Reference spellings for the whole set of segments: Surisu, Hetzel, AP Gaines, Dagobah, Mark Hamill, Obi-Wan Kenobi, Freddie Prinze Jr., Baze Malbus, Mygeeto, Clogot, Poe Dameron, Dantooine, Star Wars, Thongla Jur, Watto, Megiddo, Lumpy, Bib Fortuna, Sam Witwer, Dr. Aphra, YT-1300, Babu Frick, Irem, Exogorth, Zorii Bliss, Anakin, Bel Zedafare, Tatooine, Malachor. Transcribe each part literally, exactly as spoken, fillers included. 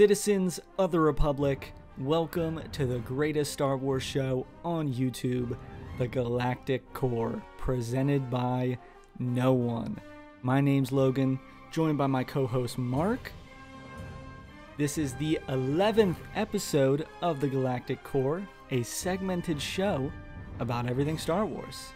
Citizens of the Republic, welcome to the greatest Star Wars show on YouTube, The Galactic Core, presented by no one. My name's Logan, joined by my co-host Mark. This is the eleventh episode of The Galactic Core, a segmented show about everything Star Wars.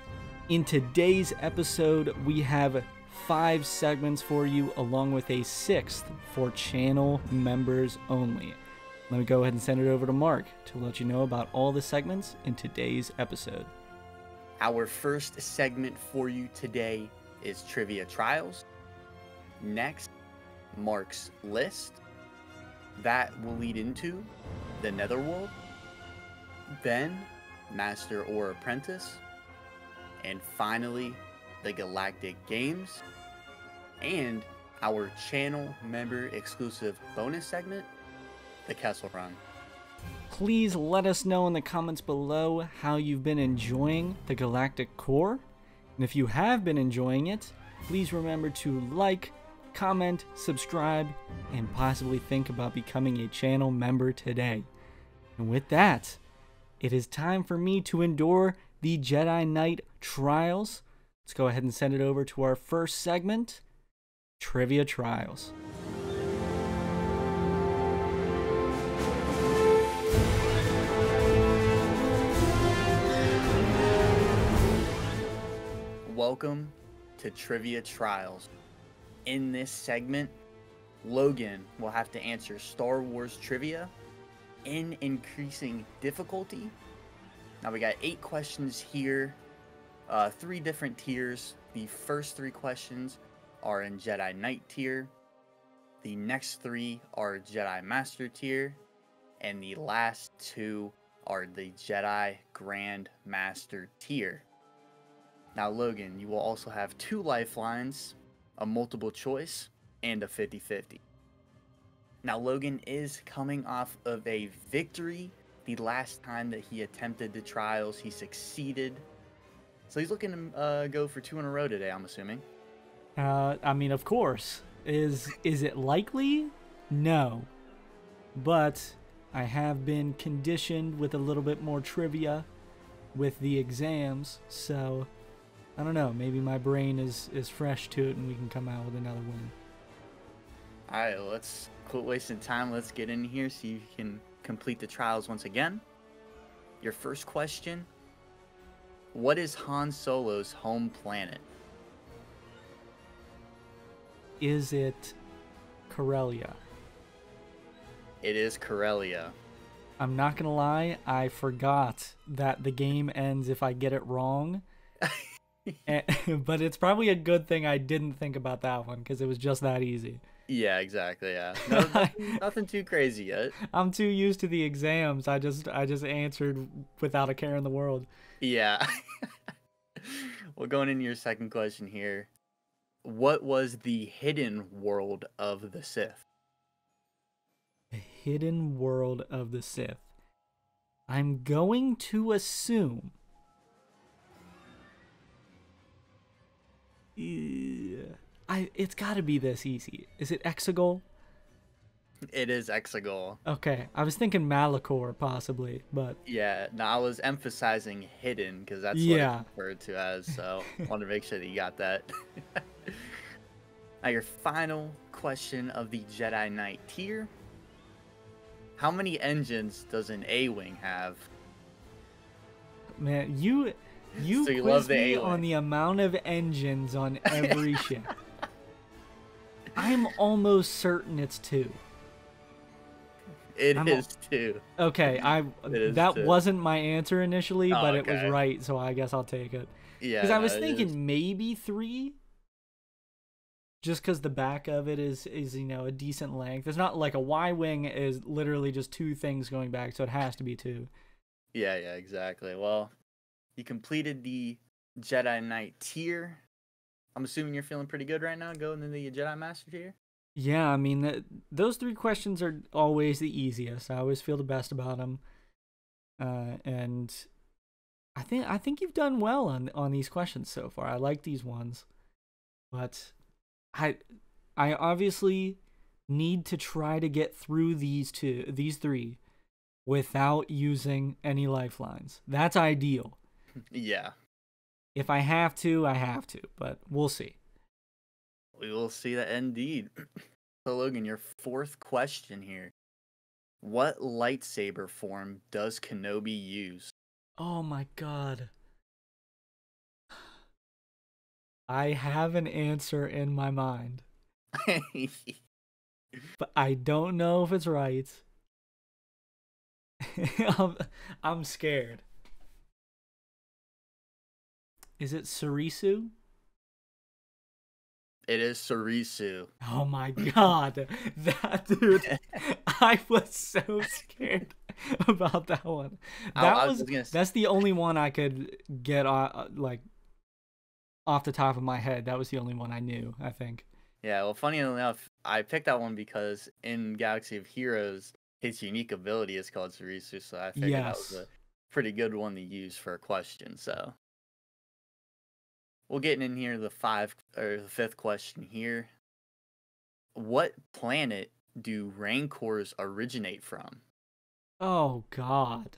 In today's episode, we have five segments for you, along with a sixth for channel members only. Let me go ahead and send it over to Mark to let you know about all the segments in today's episode. Our first segment for you today is Trivia Trials. Next, Mark's List. That will lead into the Netherworld. Then, Master or Apprentice. And finally, the Galactic Games, and our channel member exclusive bonus segment, the Kessel Run. Please let us know in the comments below how you've been enjoying the Galactic Core, and if you have been enjoying it, please remember to like, comment, subscribe, and possibly think about becoming a channel member today. And with that, it is time for me to endure the Jedi Knight Trials. Let's go ahead and send it over to our first segment, Trivia Trials. Welcome to Trivia Trials. In this segment, Logan will have to answer Star Wars trivia in increasing difficulty. Now we got eight questions here. Uh, three different tiers. The first three questions are in Jedi Knight tier. The next three are Jedi Master tier. And the last two are the Jedi Grand Master tier. Now, Logan, you will also have two lifelines, a multiple choice, and a fifty fifty. Now, Logan is coming off of a victory. The last time that he attempted the trials, he succeeded. So he's looking to uh, go for two in a row today, I'm assuming. Uh, I mean, of course. Is is it likely? No. But I have been conditioned with a little bit more trivia with the exams. So, I don't know. Maybe my brain is, is fresh to it and we can come out with another win. All right, let's quit wasting time. Let's get in here so you can complete the trials once again. Your first question: what is Han Solo's home planet? Is it Corellia? It is Corellia. I'm not going to lie, I forgot that the game ends if I get it wrong. and, but it's probably a good thing I didn't think about that one, because it was just that easy. Yeah, exactly, yeah. No, nothing, nothing too crazy yet. I'm too used to the exams. I just I just answered without a care in the world. Yeah. Well, going into your second question here, what was the hidden world of the Sith? The hidden world of the Sith. I'm going to assume... Yeah. I, it's got to be this easy. Is it Exogorth? It is Exogorth. Okay, I was thinking Malachor possibly, but yeah, no, I was emphasizing hidden because that's yeah. what it's referred to as. So I wanted to make sure that you got that. Now, your final question of the Jedi Knight tier: how many engines does an A-wing have? Man, you you, so you quiz me on the amount of engines on every ship. I'm almost certain it's two. It I'm is al- two. Okay, I that two. wasn't my answer initially, oh, but okay. It was right, so I guess I'll take it. Yeah. Because I was thinking is. maybe three, just because the back of it is is you know a decent length. It's not like a Y-wing is literally just two things going back, so it has to be two. Yeah, yeah, exactly. Well, you completed the Jedi Knight tier. I'm assuming you're feeling pretty good right now going into the Jedi Master tier? Yeah, I mean, the, those three questions are always the easiest. I always feel the best about them. Uh, and I think I think you've done well on, on these questions so far. I like these ones. But I I obviously need to try to get through these two, these three, without using any lifelines. That's ideal. Yeah. If I have to, I have to, but we'll see. We will see that indeed. So, Logan, your fourth question here. What lightsaber form does Kenobi use? Oh my god. I have an answer in my mind. But I don't know if it's right. I'm, I'm scared. Is it Surisu? It is Surisu. Oh my god. That dude. I was so scared about that one. That I, was, I was that's the only one I could get uh, like off the top of my head. That was the only one I knew, I think. Yeah, well, funny enough, I picked that one because in Galaxy of Heroes, his unique ability is called Surisu, so I figured yes. that was a pretty good one to use for a question, so. We're getting in here the five or the fifth question here. What planet do Rancors originate from? Oh god.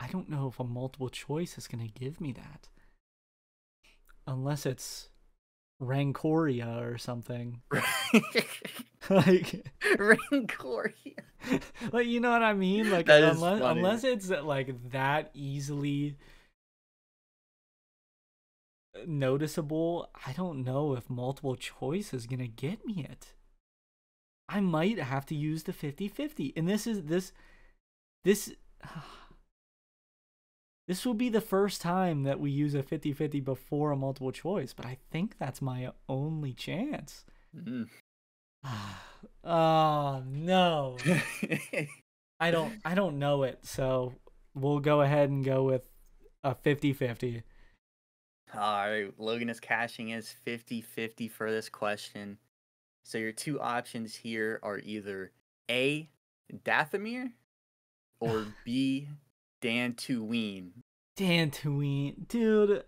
I don't know if a multiple choice is going to give me that. Unless it's Rancoria or something. Like Rancoria. Like, you know what I mean? Like, unless, unless it's like that easily noticeable, I don't know if multiple choice is gonna get me it. I might have to use the fifty fifty. And this is this this uh, This will be the first time that we use a fifty fifty before a multiple choice, but I think that's my only chance. Mm. Oh, no. I don't I don't know it, so we'll go ahead and go with a fifty fifty. All right, Logan is cashing his fifty fifty for this question. So your two options here are either A, Dathomir, or B, Dantooine. Dantooine. Dude,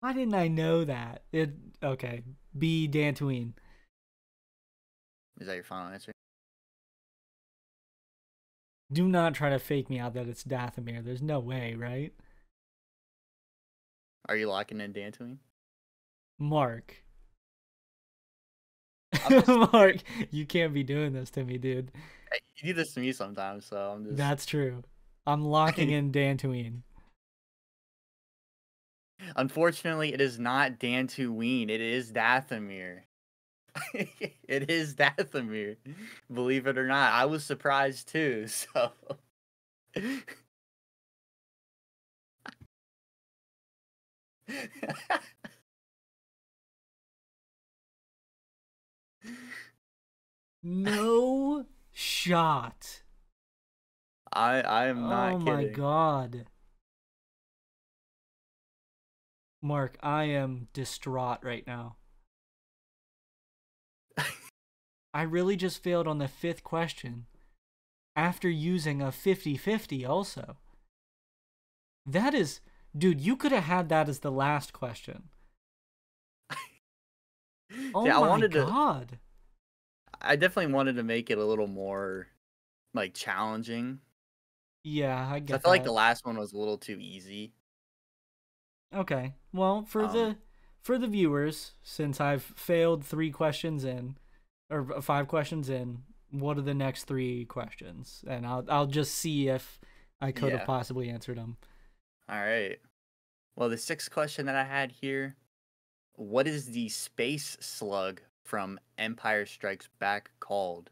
why didn't I know that? It okay. B, Dantooine. Is that your final answer? Do not try to fake me out that it's Dathomir. There's no way, right? Are you locking in Dantooine? Mark. Just... Mark, you can't be doing this to me, dude. You do this to me sometimes, so I'm just... That's true. I'm locking in Dantooine. Unfortunately, it is not Dantooine. It is Dathomir. It is Dathomir. Believe it or not, I was surprised too. So, no shot. I I am not kidding. Oh my god. Mark, I am distraught right now. I really just failed on the fifth question after using a fifty fifty also. That is, dude, you could have had that as the last question. Oh yeah, my I wanted god. To, I definitely wanted to make it a little more like challenging. Yeah, I get I feel that. Like the last one was a little too easy. Okay. Well, for um, the for the viewers, since I've failed three questions in or five questions in, what are the next three questions? And I'll I'll just see if I could yeah. have possibly answered them. All right. Well, the sixth question that I had here, what is the space slug from Empire Strikes Back called?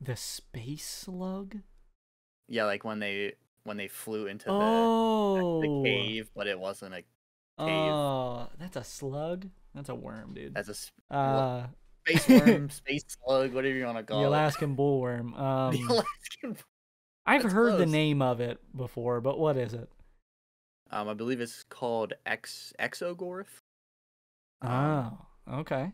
The space slug? Yeah, like when they when they flew into the, oh. the cave, but it wasn't a cave. Oh, that's a slug? That's a worm, dude. That's a sp uh, space worm, space slug, whatever you want to call it. The Alaskan bullworm. Um, the Alaskan bullworm. I've that's heard close. The name of it before, but what is it? Um, I believe it's called Ex Exogorth. Um, oh, okay.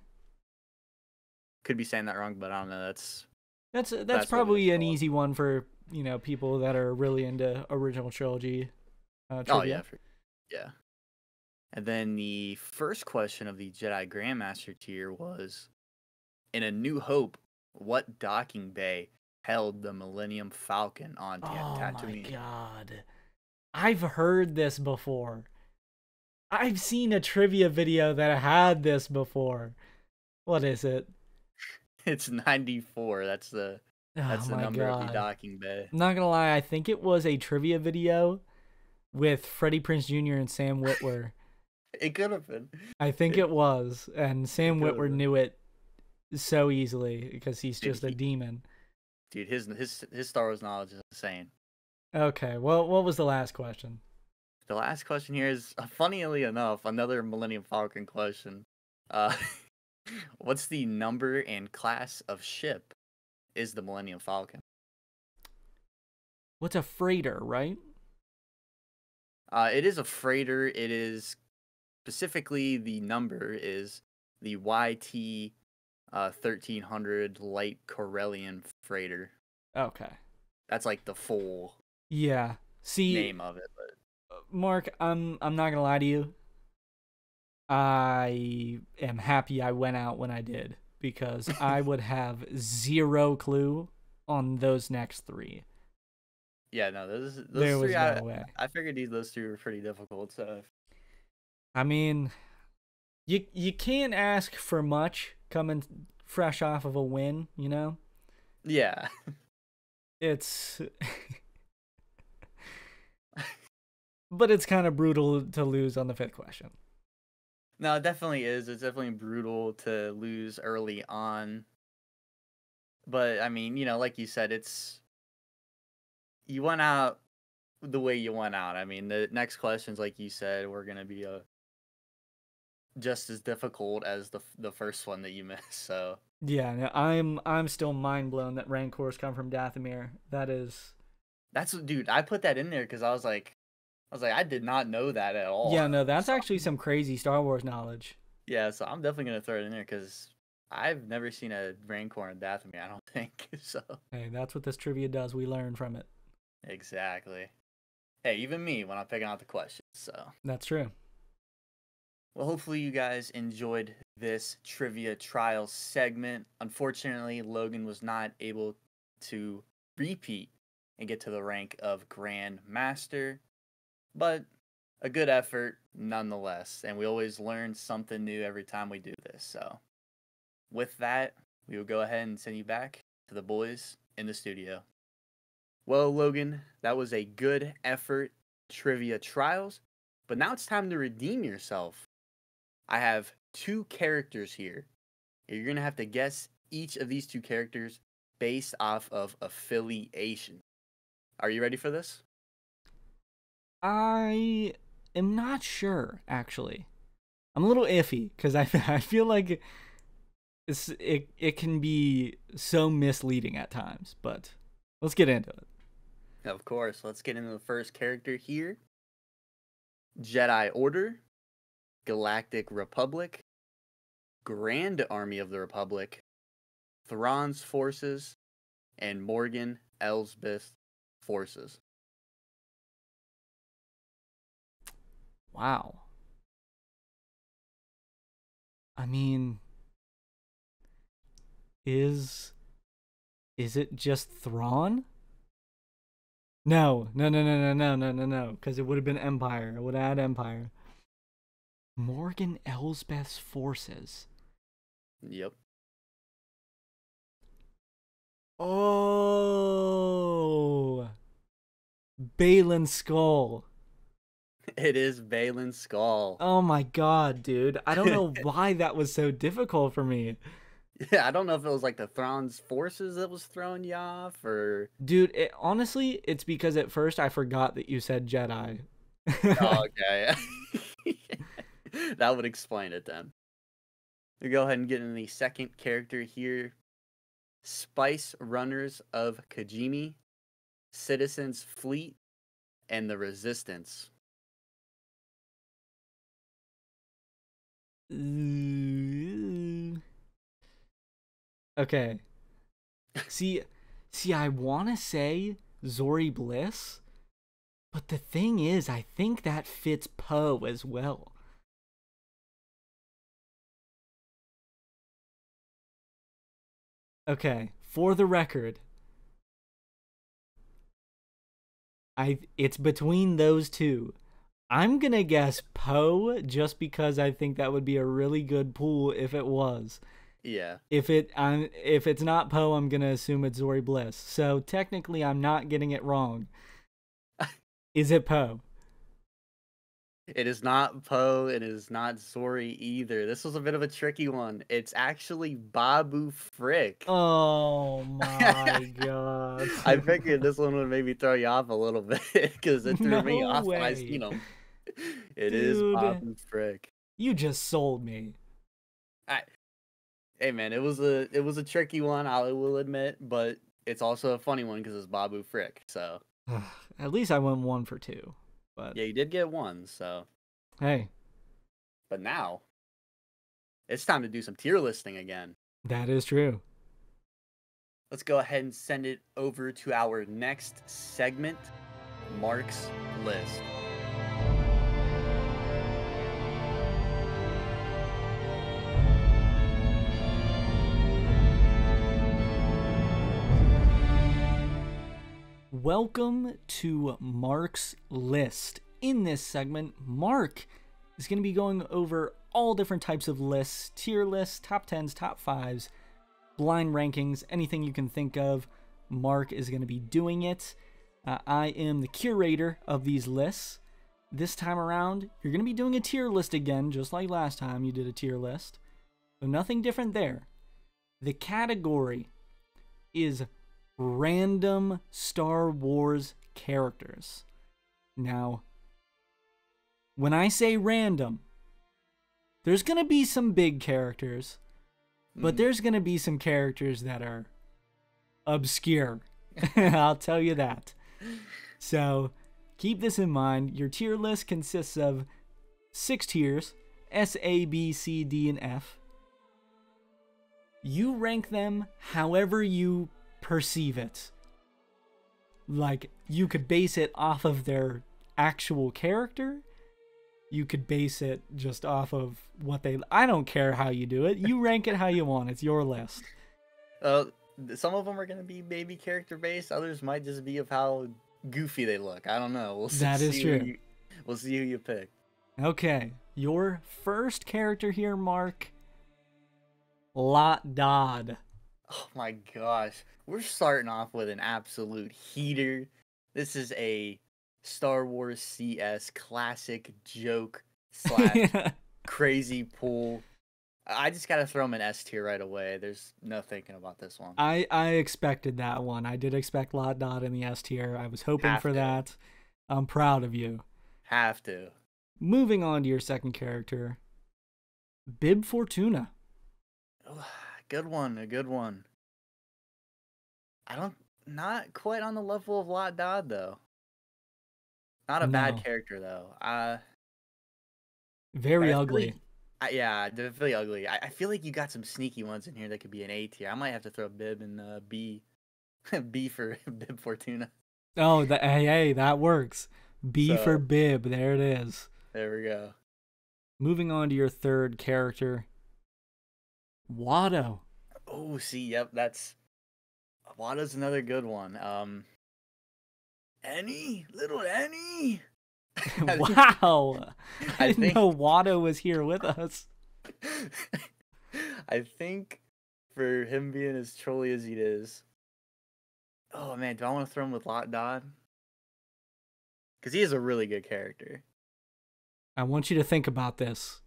Could be saying that wrong, but I don't know. That's that's that's, that's probably an easy one for... you know, people that are really into original trilogy. Uh, oh yeah, for, yeah. And then the first question of the Jedi Grandmaster tier was, in A New Hope, what docking bay held the Millennium Falcon on oh Tatooine? Oh my god. I've heard this before. I've seen a trivia video that had this before. What is it? It's ninety-four. That's the that's oh the number god. of the docking bay. I'm not gonna lie, I think it was a trivia video with Freddie Prinze Junior and Sam Witwer. It could have been. I think it was, and Sam Witwer knew it so easily because he's dude, just a he, demon. Dude, his his his Star Wars knowledge is insane. Okay, well, what was the last question? The last question here is, uh, funnily enough, another Millennium Falcon question. Uh, what's the number and class of ship is the Millennium Falcon? What's a freighter, right? Uh, it is a freighter. It is... Specifically, the number is the Y T thirteen hundred light Corellian freighter. Okay. That's like the full yeah. See, name of it. But. Mark, I'm, I'm not going to lie to you. I am happy I went out when I did, because I would have zero clue on those next three. Yeah, no, those, those there three, was no I, way. I figured these those three were pretty difficult, so... I mean, you you can't ask for much coming fresh off of a win, you know? Yeah. It's... But it's kind of brutal to lose on the fifth question. No, it definitely is. It's definitely brutal to lose early on. But, I mean, you know, like you said, it's... You went out the way you went out. I mean, the next questions, like you said, were going to be a... just as difficult as the the first one that you missed. So yeah, no, I'm I'm still mind blown that Rancors come from Dathomir. That is, that's dude. I put that in there because I was like, I was like, I did not know that at all. Yeah, no, that's so, actually some crazy Star Wars knowledge. Yeah, so I'm definitely gonna throw it in there because I've never seen a Rancor in Dathomir. I don't think so. Hey, that's what this trivia does. We learn from it. Exactly. Hey, even me when I'm picking out the questions. So that's true. Well, hopefully you guys enjoyed this trivia trial segment. Unfortunately, Logan was not able to repeat and get to the rank of Grand Master, but a good effort nonetheless. And we always learn something new every time we do this. So with that, we will go ahead and send you back to the boys in the studio. Well, Logan, that was a good effort trivia trials, but now it's time to redeem yourself. I have two characters here. You're going to have to guess each of these two characters based off of affiliation. Are you ready for this? I am not sure, actually. I'm a little iffy because I, I feel like it's, it, it can be so misleading at times, but let's get into it. Of course. Let's get into the first character here. Jedi Order. Galactic Republic, Grand Army of the Republic, Thrawn's Forces, and Morgan Elsbeth's Forces. Wow. I mean, is is it just Thrawn? No, no, no, no, no, no, no, no, no, because it would have been Empire. It would have had Empire. Morgan Elsbeth's forces. Yep. Oh, Balin Skull. It is Balin Skull. Oh my god, dude! I don't know why that was so difficult for me. Yeah, I don't know if it was like the Thrawn's forces that was throwing you off, or dude, it, honestly, it's because at first I forgot that you said Jedi. Oh, okay. That would explain it then. We go ahead and get in the second character here. Spice Runners of Kajimi, Citizens Fleet, and the Resistance. Okay. See, see, I want to say Zorii Bliss, but the thing is, I think that fits Poe as well. Okay, for the record, I it's between those two. I'm gonna guess Poe just because I think that would be a really good pool if it was. Yeah. If it I'm if it's not Poe, I'm gonna assume it's Zorii Bliss. So technically, I'm not getting it wrong. Is it Poe? It is not Poe. It is not Zorii either. This was a bit of a tricky one. It's actually Babu Frick. Oh my god! I figured this one would maybe throw you off a little bit because it threw no me off. I, you know, it Dude, is Babu Frick. You just sold me. I, hey man, it was a it was a tricky one. I will admit, but it's also a funny one because it's Babu Frick. So at least I went one for two. But yeah, you did get one, so hey. But now it's time to do some tier listing again. That is true. Let's go ahead and send it over to our next segment, Mark's List. Welcome to Mark's List. In this segment, Mark is going to be going over all different types of lists, tier lists, top tens, top fives, blind rankings, anything you can think of. Mark is going to be doing it. Uh, I am the curator of these lists. This time around, you're going to be doing a tier list again, just like last time you did a tier list. So nothing different there. The category is random Star Wars characters. Now, when I say random, there's going to be some big characters, but mm. there's going to be some characters that are obscure. I'll tell you that. So keep this in mind. Your tier list consists of six tiers, S, A, B, C, D, and F. You rank them however you perceive it. Like, you could base it off of their actual character. You could base it just off of what they... I don't care how you do it. You rank it how you want. It's your list. Uh, some of them are going to be maybe character-based. Others might just be of how goofy they look. I don't know. We'll see, that is see true. You, we'll see who you pick. Okay. Your first character here, Mark. Lot Dodd. Oh my gosh. We're starting off with an absolute heater. This is a Star Wars C S classic joke slash crazy pool. I just got to throw him an S tier right away. There's no thinking about this one. I, I expected that one. I did expect Lot Dodd in the S tier. I was hoping Have for to. that. I'm proud of you. Have to. Moving on to your second character, Bib Fortuna. Good one, a good one. I don't, not quite on the level of Lot Dodd, though. Not a no. bad character, though. Uh, Very ugly. Like, I, yeah, definitely ugly. I, I feel like you got some sneaky ones in here that could be an A tier. I might have to throw Bib and uh, B. B for Bib Fortuna. Oh, the, hey, hey, that works. B so, for Bib. There it is. There we go. Moving on to your third character. Watto. Oh, see, yep, that's Watto's another good one. Um, Annie, little Annie. Wow, I, I didn't think... know Watto was here with us. I think for him being as trolly as he is. Oh man, do I want to throw him with Lot Dodd? Because he is a really good character. I want you to think about this.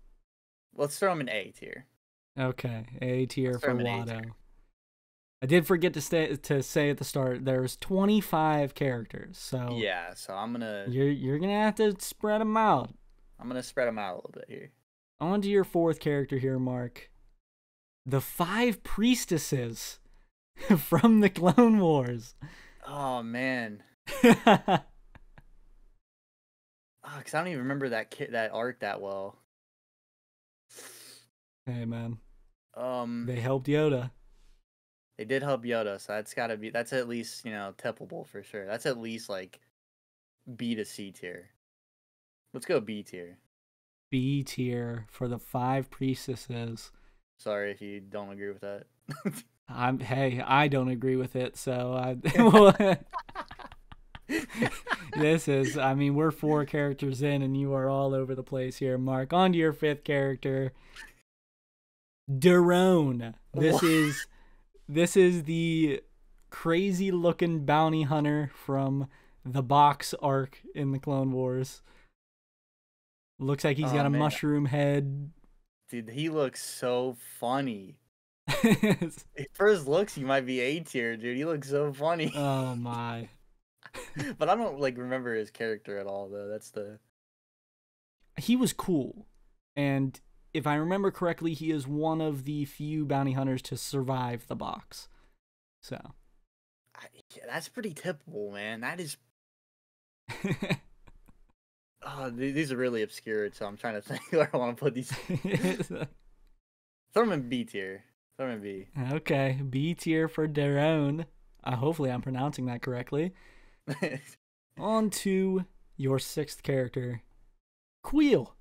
Let's throw him an A tier. Okay, A tier for Watto. I did forget to say to say at the start there's twenty-five characters, so yeah. So I'm gonna you're you're gonna have to spread them out. I'm gonna spread them out a little bit here. On to your fourth character here, Mark. The five priestesses from the Clone Wars. Oh man. Oh, cause I don't even remember that kid that arc that well. Hey man. Um, they helped Yoda. They did help Yoda, so that's gotta be that's at least, you know, tippable for sure. That's at least like B to C tier. Let's go B tier. B tier for the five priestesses. Sorry if you don't agree with that. I'm, hey, I don't agree with it, so I, this is, I mean, we're four characters in, and you are all over the place here, Mark. On to your fifth character, Darone. This what? is this is the crazy-looking bounty hunter from the box arc in the Clone Wars. Looks like he's oh, got a man. mushroom head. Dude, he looks so funny. First looks, he might be A tier, dude. He looks so funny. Oh my! But I don't like remember his character at all, though. That's the. He was cool, and if I remember correctly, he is one of the few bounty hunters to survive the box. So. I, yeah, that's pretty typical, man. That is. Oh, these are really obscure, so I'm trying to think where I want to put these. Throw them in B tier. Throw them in B. Okay, B tier for Darone. Uh, hopefully I'm pronouncing that correctly. On to your sixth character, Queel.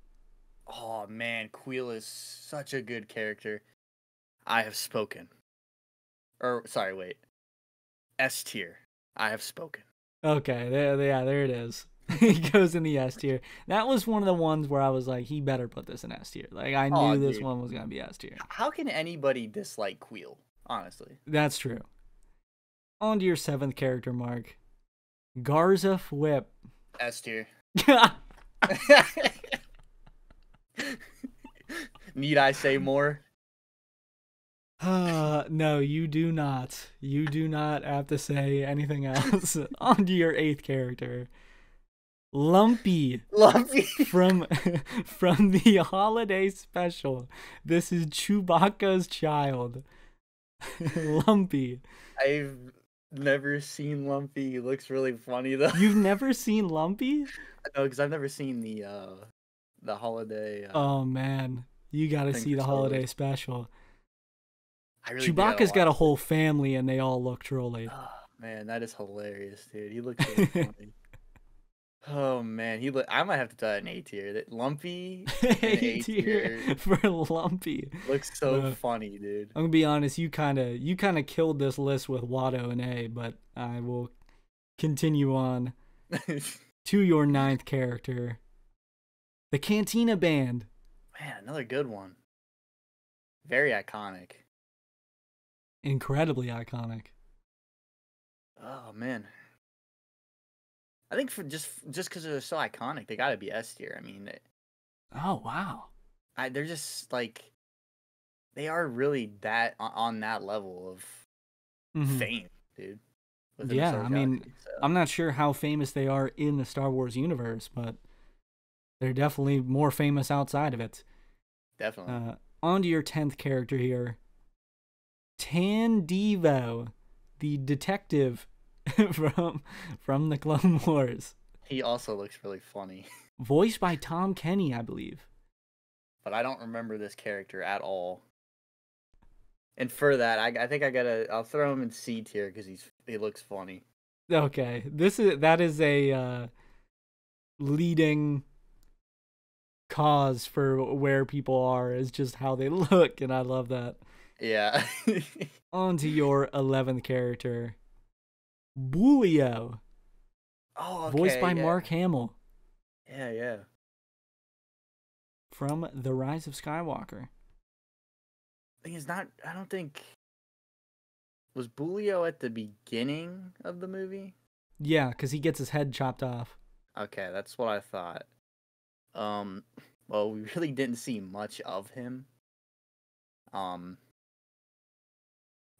Oh, man, Queel is such a good character. I have spoken. Or, sorry, wait. S tier. I have spoken. Okay, there, yeah, there it is. He goes in the S tier. That was one of the ones where I was like, he better put this in S tier. Like, I knew oh, this one was going to be S tier. How can anybody dislike Queel, honestly? That's true. On to your seventh character, Mark. Garza Whip. S tier. Need I say more? Uh, no, you do not. You do not have to say anything else. On to your eighth character. Lumpy, Lumpy from from the holiday special. This is Chewbacca's child. Lumpy. I've never seen Lumpy. He looks really funny though. You've never seen Lumpy? No, because I've never seen the uh the holiday. Uh, oh man, you gotta see the holiday special. I really Chewbacca's got a whole family, and they all look trolly. Oh, man, that is hilarious, dude. He looks really funny. Oh man, he. Look, I might have to tie an A tier. That Lumpy A tier for Lumpy looks so uh, funny, dude. I'm gonna be honest. You kind of you kind of killed this list with Watto and A, but I will continue on to your ninth character, the Cantina Band. Man, another good one. Very iconic. Incredibly iconic. Oh man. I think for just just because they're so iconic, they gotta be S tier. I mean, it, oh wow, I, they're just like they are really that on that level of mm-hmm. fame, dude. Yeah, I mean, so. I'm not sure how famous they are in the Star Wars universe, but they're definitely more famous outside of it. Definitely. Uh, on to your tenth character here, Tandevo, the detective. from from the Clone Wars. He also looks really funny. Voiced by Tom Kenny, I believe. But I don't remember this character at all. And for that, I, I think I gotta. I'll throw him in C tier because he's he looks funny. Okay, this is that is a uh, leading cause for where people are is just how they look, and I love that. Yeah. On to your eleventh character. Boolio. Oh, okay, voiced by yeah. Mark Hamill. Yeah, yeah. From The Rise of Skywalker. I think it's not. I don't think. Was Boolio at the beginning of the movie? Yeah, because he gets his head chopped off. Okay, that's what I thought. Um, well, we really didn't see much of him. Um,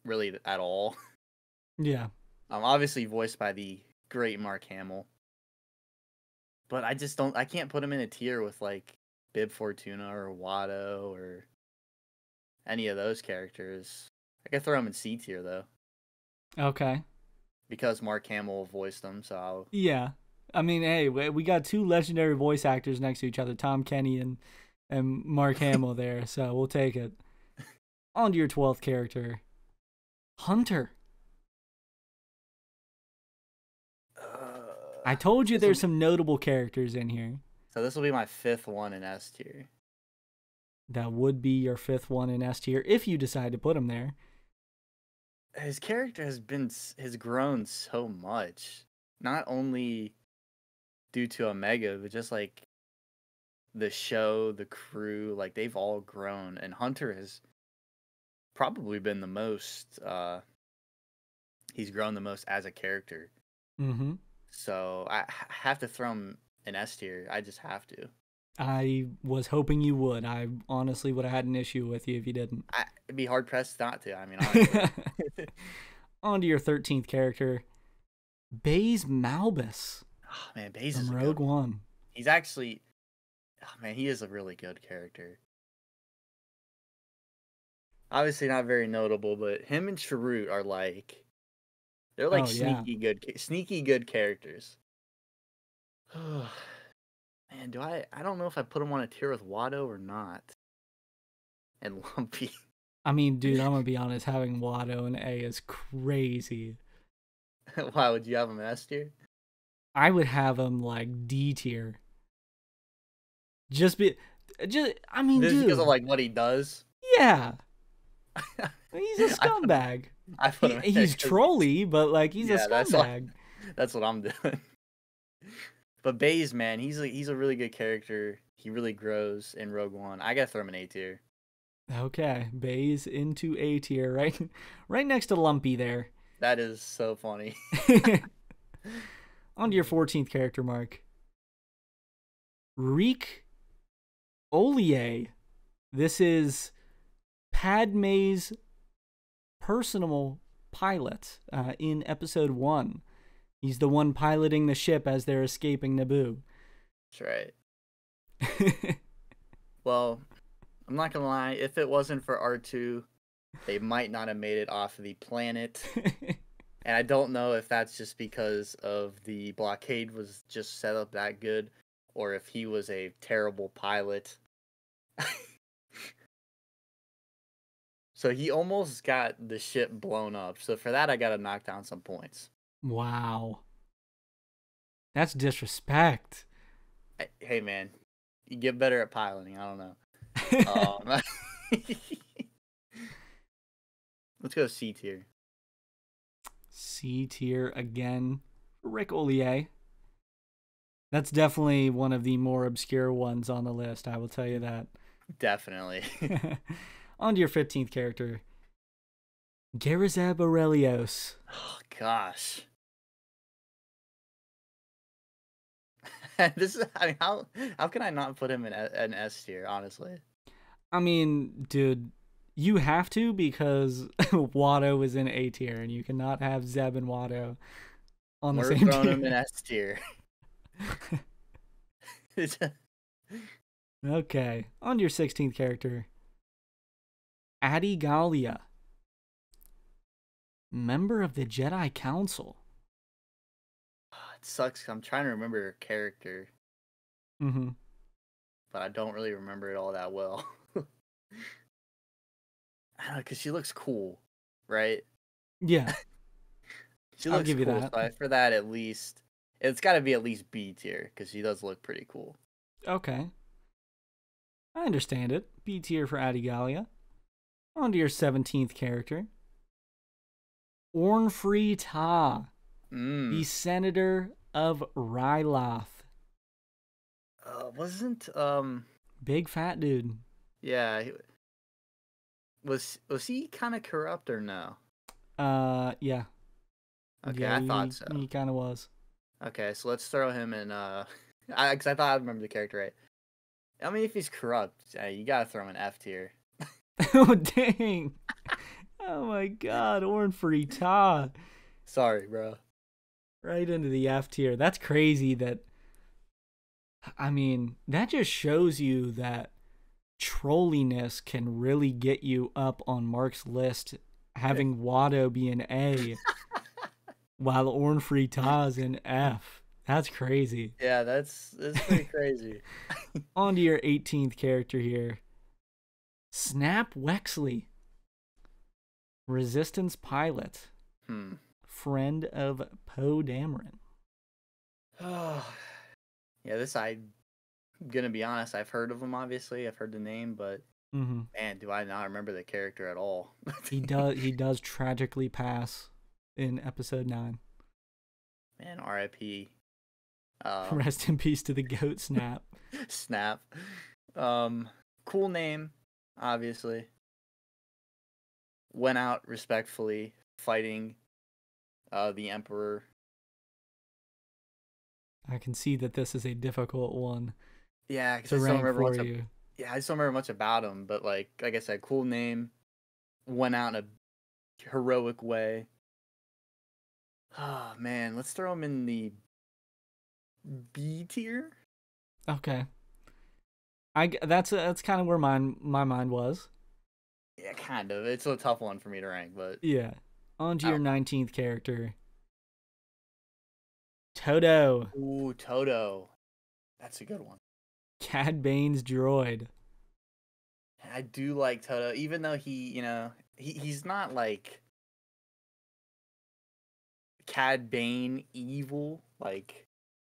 really at all. Yeah. Um, obviously voiced by the great Mark Hamill, but I just don't. I can't put him in a tier with like Bib Fortuna or Watto or any of those characters. I could throw him in C tier though. Okay. Because Mark Hamill voiced them, so. I'll... Yeah, I mean, hey, we got two legendary voice actors next to each other, Tom Kenny and and Mark Hamill there, so we'll take it. On to your twelfth character, Hunter. I told you there's some notable characters in here. So this will be my fifth one in S tier. That would be your fifth one in S tier if you decide to put them there. his character has been has grown so much, not only due to Omega, but just like the show, the crew, like they've all grown, and Hunter has probably been the most. Uh, he's grown the most as a character. Mm-hmm. So I have to throw him an S tier. I just have to. I was hoping you would. I honestly would have had an issue with you if you didn't. I, it'd be hard pressed not to. I mean, honestly. On to your thirteenth character, Baze Malbus. Oh, man, Baze is Rogue good. One. He's actually, oh, man, he is a really good character. Obviously not very notable, but him and Chirrut are like, they're like oh, sneaky yeah. good, sneaky good characters. Man, do I? I don't know if I put him on a tier with Watto or not. And Lumpy. I mean, dude, I'm gonna be honest. Having Watto in A is crazy. Why would you have him in S tier? I would have him like D tier. Just be, just I mean, just dude, because of like what he does. Yeah. He's a scumbag. I put, I put he, he's trolly, but like he's yeah, a scumbag. That's what, that's what I'm doing. But Baze, man, he's a, he's a really good character. He really grows in Rogue One. I gotta throw him in A tier. Okay, Baze into A tier, right, right next to Lumpy there. That is so funny. On to your fourteenth character, Mark. Rik Olié. This is Padmé's personal pilot uh, in Episode One. He's the one piloting the ship as they're escaping Naboo. That's right. Well, I'm not going to lie. If it wasn't for R two, they might not have made it off of the planet. And I don't know if that's just because of the blockade was just set up that good or if he was a terrible pilot. So he almost got the ship blown up. So for that, I got to knock down some points. Wow. That's disrespect. Hey, man. You get better at piloting. I don't know. um, Let's go C tier. C tier again. Rik Olié. That's definitely one of the more obscure ones on the list. I will tell you that. Definitely. On to your fifteenth character. Garazeb Orrelios. Oh, gosh. This is, I mean, how how can I not put him in an S tier, honestly? I mean, dude, you have to because Watto is in A tier, and you cannot have Zeb and Watto on the We're same tier. We're throwing him in S tier. Okay, on to your sixteenth character, Adi Gallia, member of the Jedi Council. It sucks. I'm trying to remember her character. Mm-hmm. But I don't really remember it all that well. I don't know, because she looks cool, right? Yeah. She looks I'll give cool, you that. So for that, at least, it's got to be at least B tier, because she does look pretty cool. Okay. I understand it. B tier for Adi Gallia. On to your seventeenth character. Orn Free Taa. Mm. The senator of Ryloth. Uh, wasn't um big fat dude. Yeah, he, was was he kind of corrupt or no? Uh, yeah. Okay, yeah, I he, thought so. He kind of was. Okay, so let's throw him in. Uh, I because I thought I remember the character right. I mean, if he's corrupt, you gotta throw him in F tier. Oh dang! Oh my God, Orn Free Taa. Sorry, bro. Right into the F tier. That's crazy that, I mean, that just shows you that trolliness can really get you up on Mark's list, having Watto be an A while Orn Free Taa's an F. That's crazy. Yeah, that's, that's pretty crazy. On to your eighteenth character here. Snap Wexley. Resistance pilot. Hmm. Friend of Poe Dameron. Oh, yeah, this I, I'm gonna be honest. I've heard of him, obviously. I've heard the name, but Mm-hmm. Man, do I not remember the character at all. He does. He does tragically pass in episode nine. Man, R I P. Um, Rest in peace to the goat, Snap. Snap. Um, cool name, obviously. Went out respectfully, fighting uh, the Emperor. I can see that this is a difficult one. Yeah, because I still remember much. Ab- yeah, I still remember much about him, but like, like I said, cool name. Went out in a heroic way. Oh man, let's throw him in the B tier. Okay, I that's that's kind of where mine my mind was. Yeah, kind of. It's a tough one for me to rank, but yeah. On to your nineteenth character. Todo. Ooh, Todo. That's a good one. Cad Bane's droid. I do like Todo, even though he, you know, he, he's not like Cad Bane evil, like.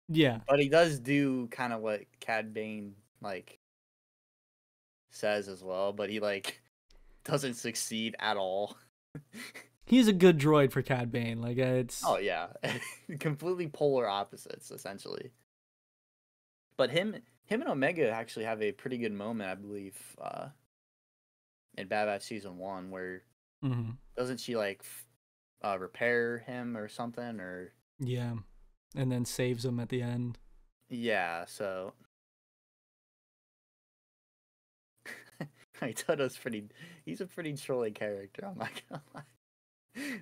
Yeah. But he does do kind of what Cad Bane like says as well, but he like doesn't succeed at all. He's a good droid for Cad Bane. Like it's oh yeah, completely polar opposites essentially. But him, him and Omega actually have a pretty good moment, I believe, uh, in Bad Batch season one, where mm-hmm. doesn't she like uh, repair him or something, or yeah, and then saves him at the end. Yeah, so I mean, Toto's pretty. He's a pretty trolling character. I'm not gonna lie.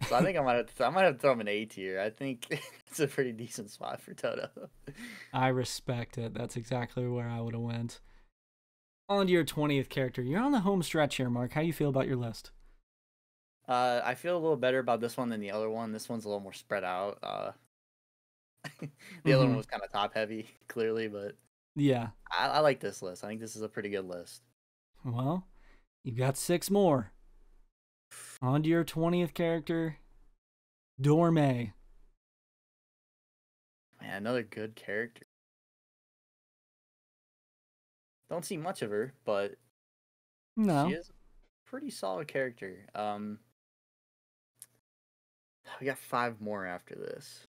So I think I might have to, I might have to throw him an A tier. I think it's a pretty decent spot for Todo. I respect it. That's exactly where I would have went. On to your twentieth character. You're on the home stretch here, Mark. How you feel about your list? Uh, I feel a little better about this one than the other one. This one's a little more spread out. Uh, the mm-hmm. other one was kind of top heavy, clearly, but yeah, I, I like this list. I think this is a pretty good list. Well, you've got six more. On to your twentieth character, Dorme. Man, another good character. Don't see much of her, but no, she is a pretty solid character. Um, we got five more after this.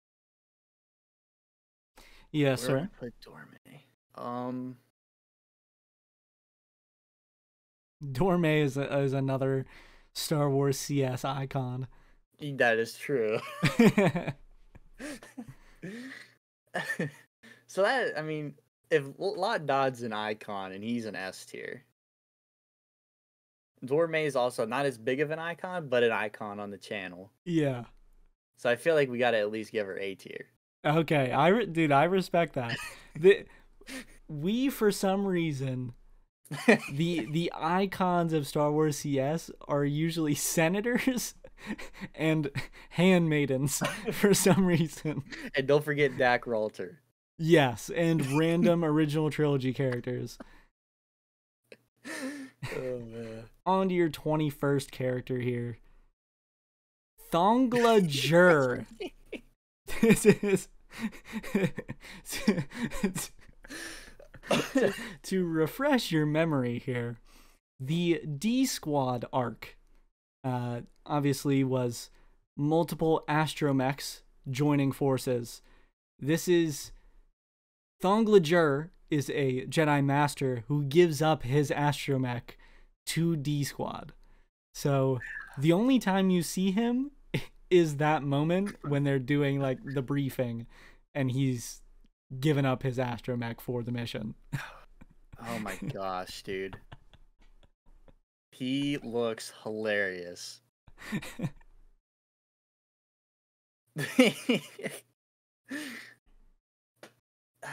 Yes, Where sir. Put Dorme. Um, Dorme is a, is another Star Wars C S icon. That is true. So that, I mean, if Lot Dodd's an icon and he's an S tier, Dorme is also not as big of an icon, but an icon on the channel. Yeah. So I feel like we got to at least give her A tier. Okay, I re- dude, I respect that. the, we for some reason. the the icons of Star Wars C S are usually senators and handmaidens for some reason. And don't forget Dak Ralter. Yes, and random original trilogy characters. Oh, man. On to your twenty-first character here. Thongla Jur. This is... to, to refresh your memory here, the D Squad arc uh, obviously was multiple astromechs joining forces. This is Thongla Jur is a Jedi Master who gives up his astromech to D Squad. So the only time you see him is that moment when they're doing like the briefing, and he's giving up his astromech for the mission. Oh my gosh, dude. He looks hilarious. The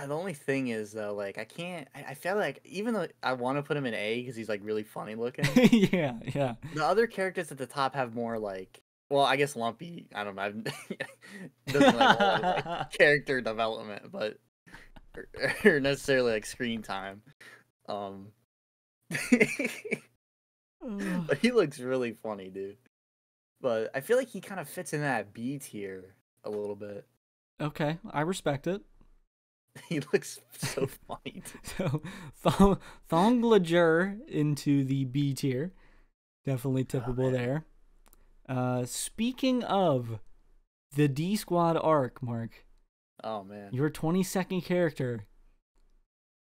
only thing is, though, like, I can't... I, I feel like, even though I want to put him in A because he's, like, really funny looking. Yeah, yeah. The other characters at the top have more, like... Well, I guess Lumpy, I don't know. Doesn't like, all, like character development, but... or necessarily like screen time. Um but he looks really funny, dude. But I feel like he kind of fits in that B tier a little bit. Okay, I respect it. He looks so funny. So Thong Thongla Jur into the B tier. Definitely tippable oh, there. Uh, speaking of the D Squad arc, Mark. Oh man. Your twenty-second character,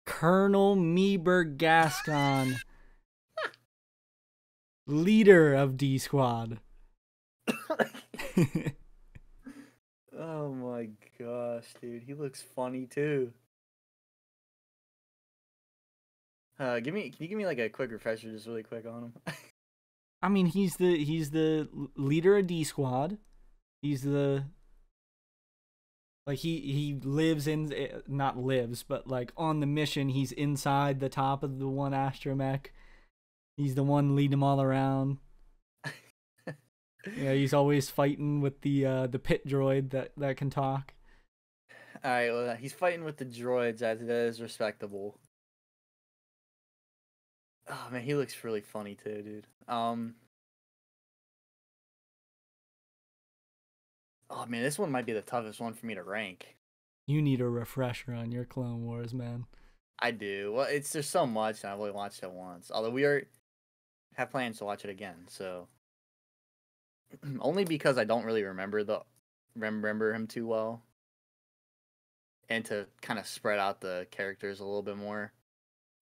Colonel Meeberg Gascon, leader of D Squad. Oh my gosh, dude. He looks funny too. Uh, give me, can you give me like a quick refresher just really quick on him? I mean, he's the he's the leader of D Squad. He's the like he he lives in not lives, but like on the mission, he's inside the top of the one astromech. He's the one leading them all around. Yeah, he's always fighting with the uh, the pit droid that, that can talk. All right, well, he's fighting with the droids. As that is respectable. Oh man, he looks really funny too, dude. Um. Oh man, this one might be the toughest one for me to rank. You need a refresher on your Clone Wars, man. I do. Well, it's there's so much, and I've only watched it once. Although we are have plans to watch it again, so. Only because I don't really remember the remember him too well, and to kind of spread out the characters a little bit more,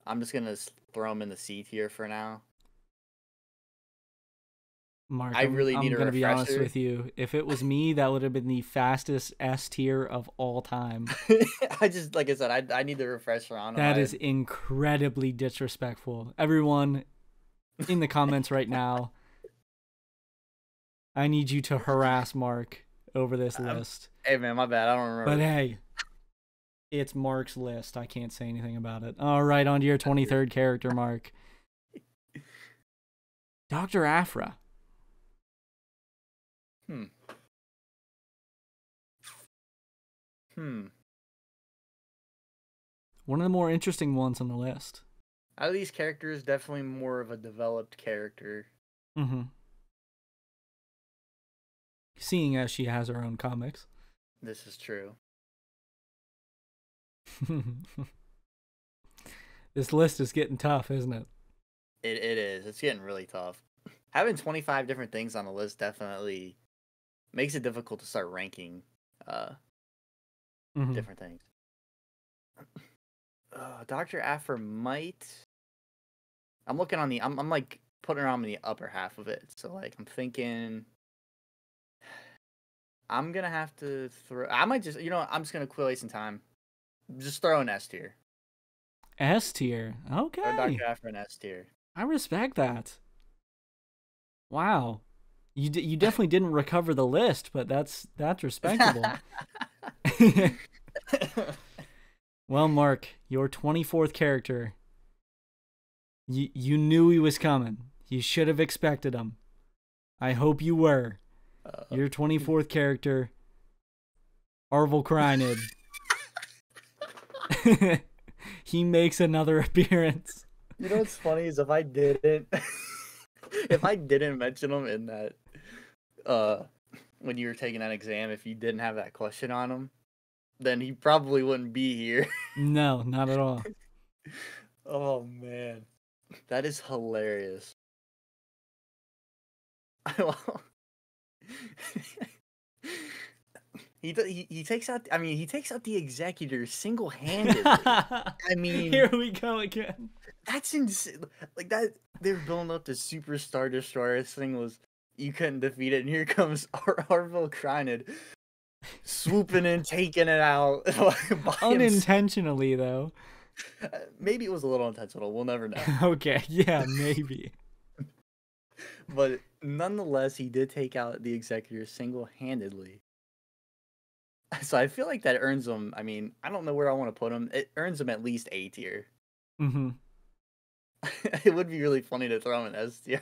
I'm just gonna throw him in the C tier for now. Mark, I really I'm, need I'm a gonna refresher. Be honest with you. If it was me, that would have been the fastest S tier of all time. I just like I said, I I need the refresher on him. That is incredibly disrespectful. Everyone in the comments right now. I need you to harass Mark over this list. Hey, man, my bad. I don't remember. But, hey, it's Mark's list. I can't say anything about it. All right, on to your twenty-third character, Mark. Doctor Aphra. Hmm. Hmm. One of the more interesting ones on the list. Out of these characters, definitely more of a developed character. Mm-hmm. Seeing as she has her own comics. This is true. This list is getting tough, isn't it? It It is. It's getting really tough. Having twenty-five different things on the list definitely makes it difficult to start ranking uh, mm-hmm. different things. Uh, Doctor Aphra might... I'm looking on the... I'm, I'm like putting her on the upper half of it. So like I'm thinking... I'm going to have to throw... I might just... You know what? I'm just going to Queel some time. Just throw an S tier. S tier? Okay. Throw Doctor Aphra an S tier. I respect that. Wow. You d you definitely didn't recover the list, but that's that's respectable. Well, Mark, your twenty-fourth character. You, you knew he was coming. You should have expected him. I hope you were. Your twenty-fourth character, Arvel Kreenyd. He makes another appearance. You know what's funny is if I didn't, if I didn't mention him in that, uh, when you were taking that exam, if you didn't have that question on him, then he probably wouldn't be here. No, not at all. Oh man, that is hilarious. he, he he takes out. I mean, he takes out the executor single-handedly. I mean, here we go again. That's insane. Like that, they were building up the Super Star Destroyer. This thing was you couldn't defeat it, and here comes Ar Arvel Kreenyd swooping in, taking it out unintentionally, himself. Though. Uh, maybe it was a little intentional. We'll never know. Okay, yeah, maybe. But nonetheless, he did take out the executor single-handedly. So I feel like that earns him. I mean, I don't know where I want to put him. It earns him at least A tier. Mm-hmm. It would be really funny to throw him an S tier.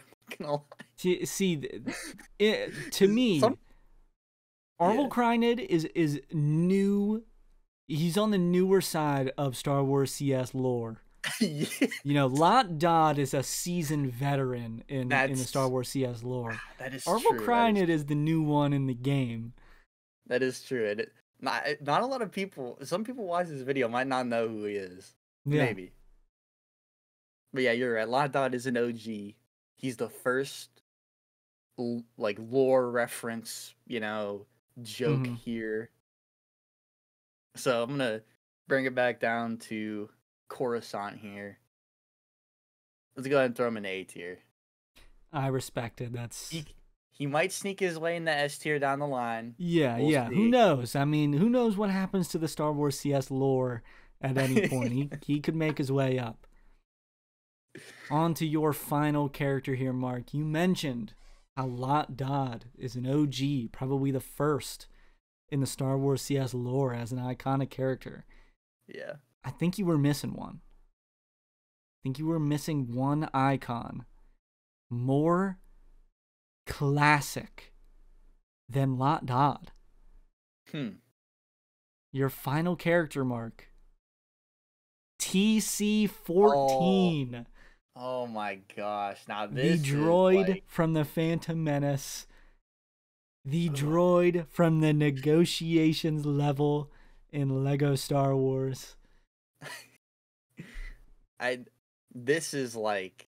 See, see it, to me, Some... Arvel yeah. Kreenyd is is new. He's on the newer side of Star Wars C S lore. Yeah. You know, Lot Dodd is a seasoned veteran in, in the Star Wars C S lore. That is Arvel true. Arvel Kreenyd is, is the new one in the game. That is true. And it, Not not a lot of people. Some people watch this video might not know who he is. Yeah. Maybe. But yeah, you're right. Lot Dodd is an O G. He's the first, like, lore reference, you know, joke mm-hmm. here. So I'm gonna bring it back down to Coruscant here. Let's go ahead and throw him an A tier. I respect it. That's he, he might sneak his way in the S tier down the line. Yeah, we'll yeah. see. Who knows? I mean, who knows what happens to the Star Wars C S lore at any point? he he could make his way up. On to your final character here, Mark. You mentioned how Lot Dodd is an O G, probably the first in the Star Wars C S lore as an iconic character. Yeah. I think you were missing one. I think you were missing one icon more classic than Lot Dodd. Hmm. Your final character, Mark. T C fourteen. Oh, oh my gosh. Now this The droid like... from the Phantom Menace. The oh. droid from the negotiations level in Lego Star Wars. I this is like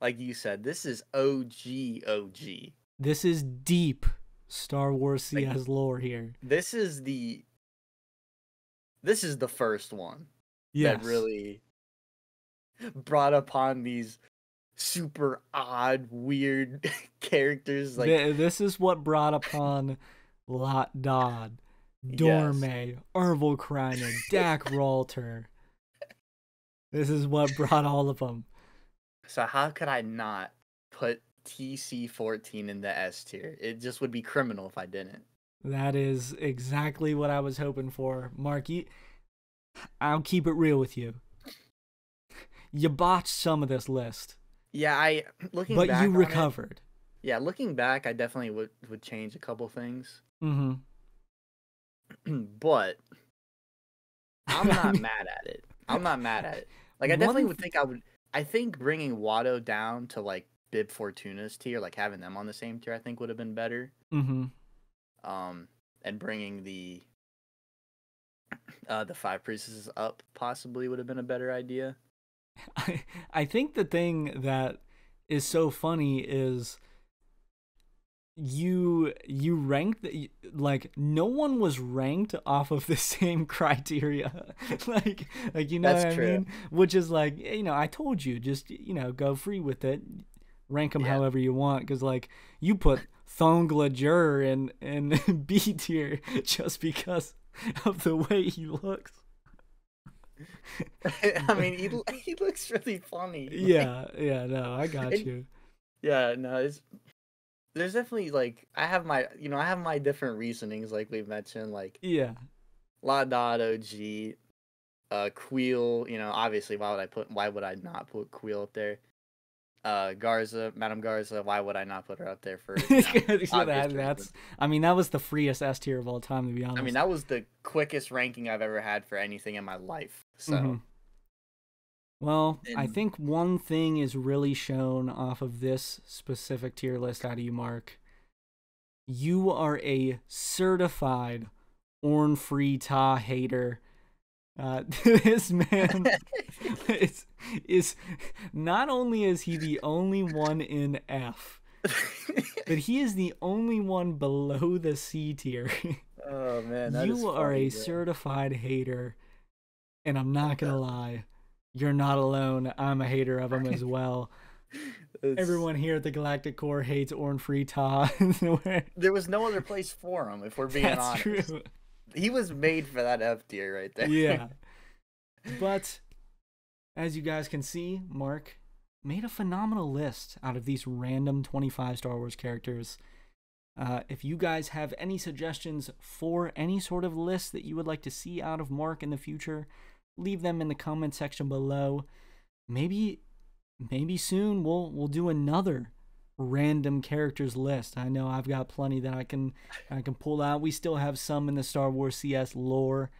like you said, this is O G O G. This is deep Star Wars C S like, lore here. This is the This is the first one. Yes. That really brought upon these super odd, weird characters. Like Th this is what brought upon Lot Dodd, Dorme, yes. Arvel Kreenyd, Dak Ralter. This is what brought all of them. So how could I not put T C fourteen in the S tier? It just would be criminal if I didn't. That is exactly what I was hoping for, Mark. You I'll keep it real with you. You botched some of this list. Yeah, I looking but back. But you recovered. It, yeah, looking back, I definitely would would change a couple things. Mm-hmm. But I'm not I mean, mad at it. I'm not mad at it. Like I definitely would think I would. I think bringing Watto down to like Bib Fortuna's tier, like having them on the same tier, I think would have been better. Mm-hmm. Um, and bringing the. Uh, the five priestesses up possibly would have been a better idea. I, I think the thing that is so funny is you you ranked the, like no one was ranked off of the same criteria. like like you know That's what I true. mean? Which is like, you know, I told you, just, you know, go free with it. Rank them yeah. however you want, because like you put Thongla Jur in in B tier just because of the way he looks. I mean, he he looks really funny. Yeah, like, yeah, no, I got it, you. Yeah, no, it's there's definitely like I have my you know I have my different reasonings, like we've mentioned, like yeah, Lot Dodd O G, uh, Queel. You know, obviously, why would I put why would I not put Queel up there? Uh, Garza, Madame Garza. Why would I not put her up there first? No, that, that's. I mean, that was the freest S tier of all time, to be honest. I mean, that was the quickest ranking I've ever had for anything in my life. So, mm-hmm. well, and, I think one thing is really shown off of this specific tier list out of you, Mark. You are a certified Orn Free Taa hater. Uh, this man is, is not only is he the only one in F, but he is the only one below the C tier. Oh man, that you is are funny, a bro. certified hater, and I'm not gonna lie, you're not alone. I'm a hater of him as well. It's... Everyone here at the Galactic Core hates Orn Free Taa. There was no other place for him, if we're being That's honest. True. He was made for that F tier right there. Yeah. But as you guys can see, Mark made a phenomenal list out of these random twenty-five Star Wars characters. Uh, if you guys have any suggestions for any sort of list that you would like to see out of Mark in the future, leave them in the comment section below. Maybe maybe soon we'll we'll do another random characters list. I know I've got plenty that I can I can pull out. We still have some in the Star Wars C S lore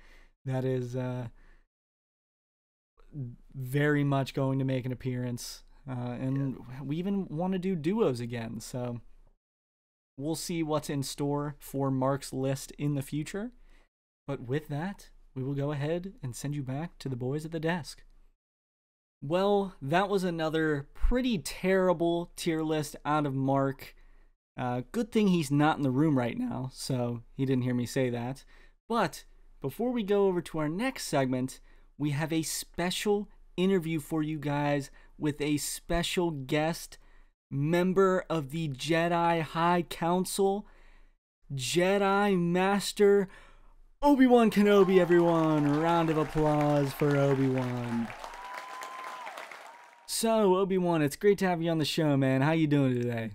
that is uh, very much going to make an appearance, uh, and yeah. we even want to do duos again. So we'll see what's in store for Mark's list in the future. But with that, we will go ahead and send you back to the boys at the desk. Well, that was another pretty terrible tier list out of Mark. Uh, good thing he's not in the room right now, so he didn't hear me say that. But before we go over to our next segment, we have a special interview for you guys with a special guest, member of the Jedi High Council, Jedi Master Obi-Wan Kenobi, everyone. Round of applause for Obi-Wan. So, Obi-Wan, it's great to have you on the show, man. How you doing today?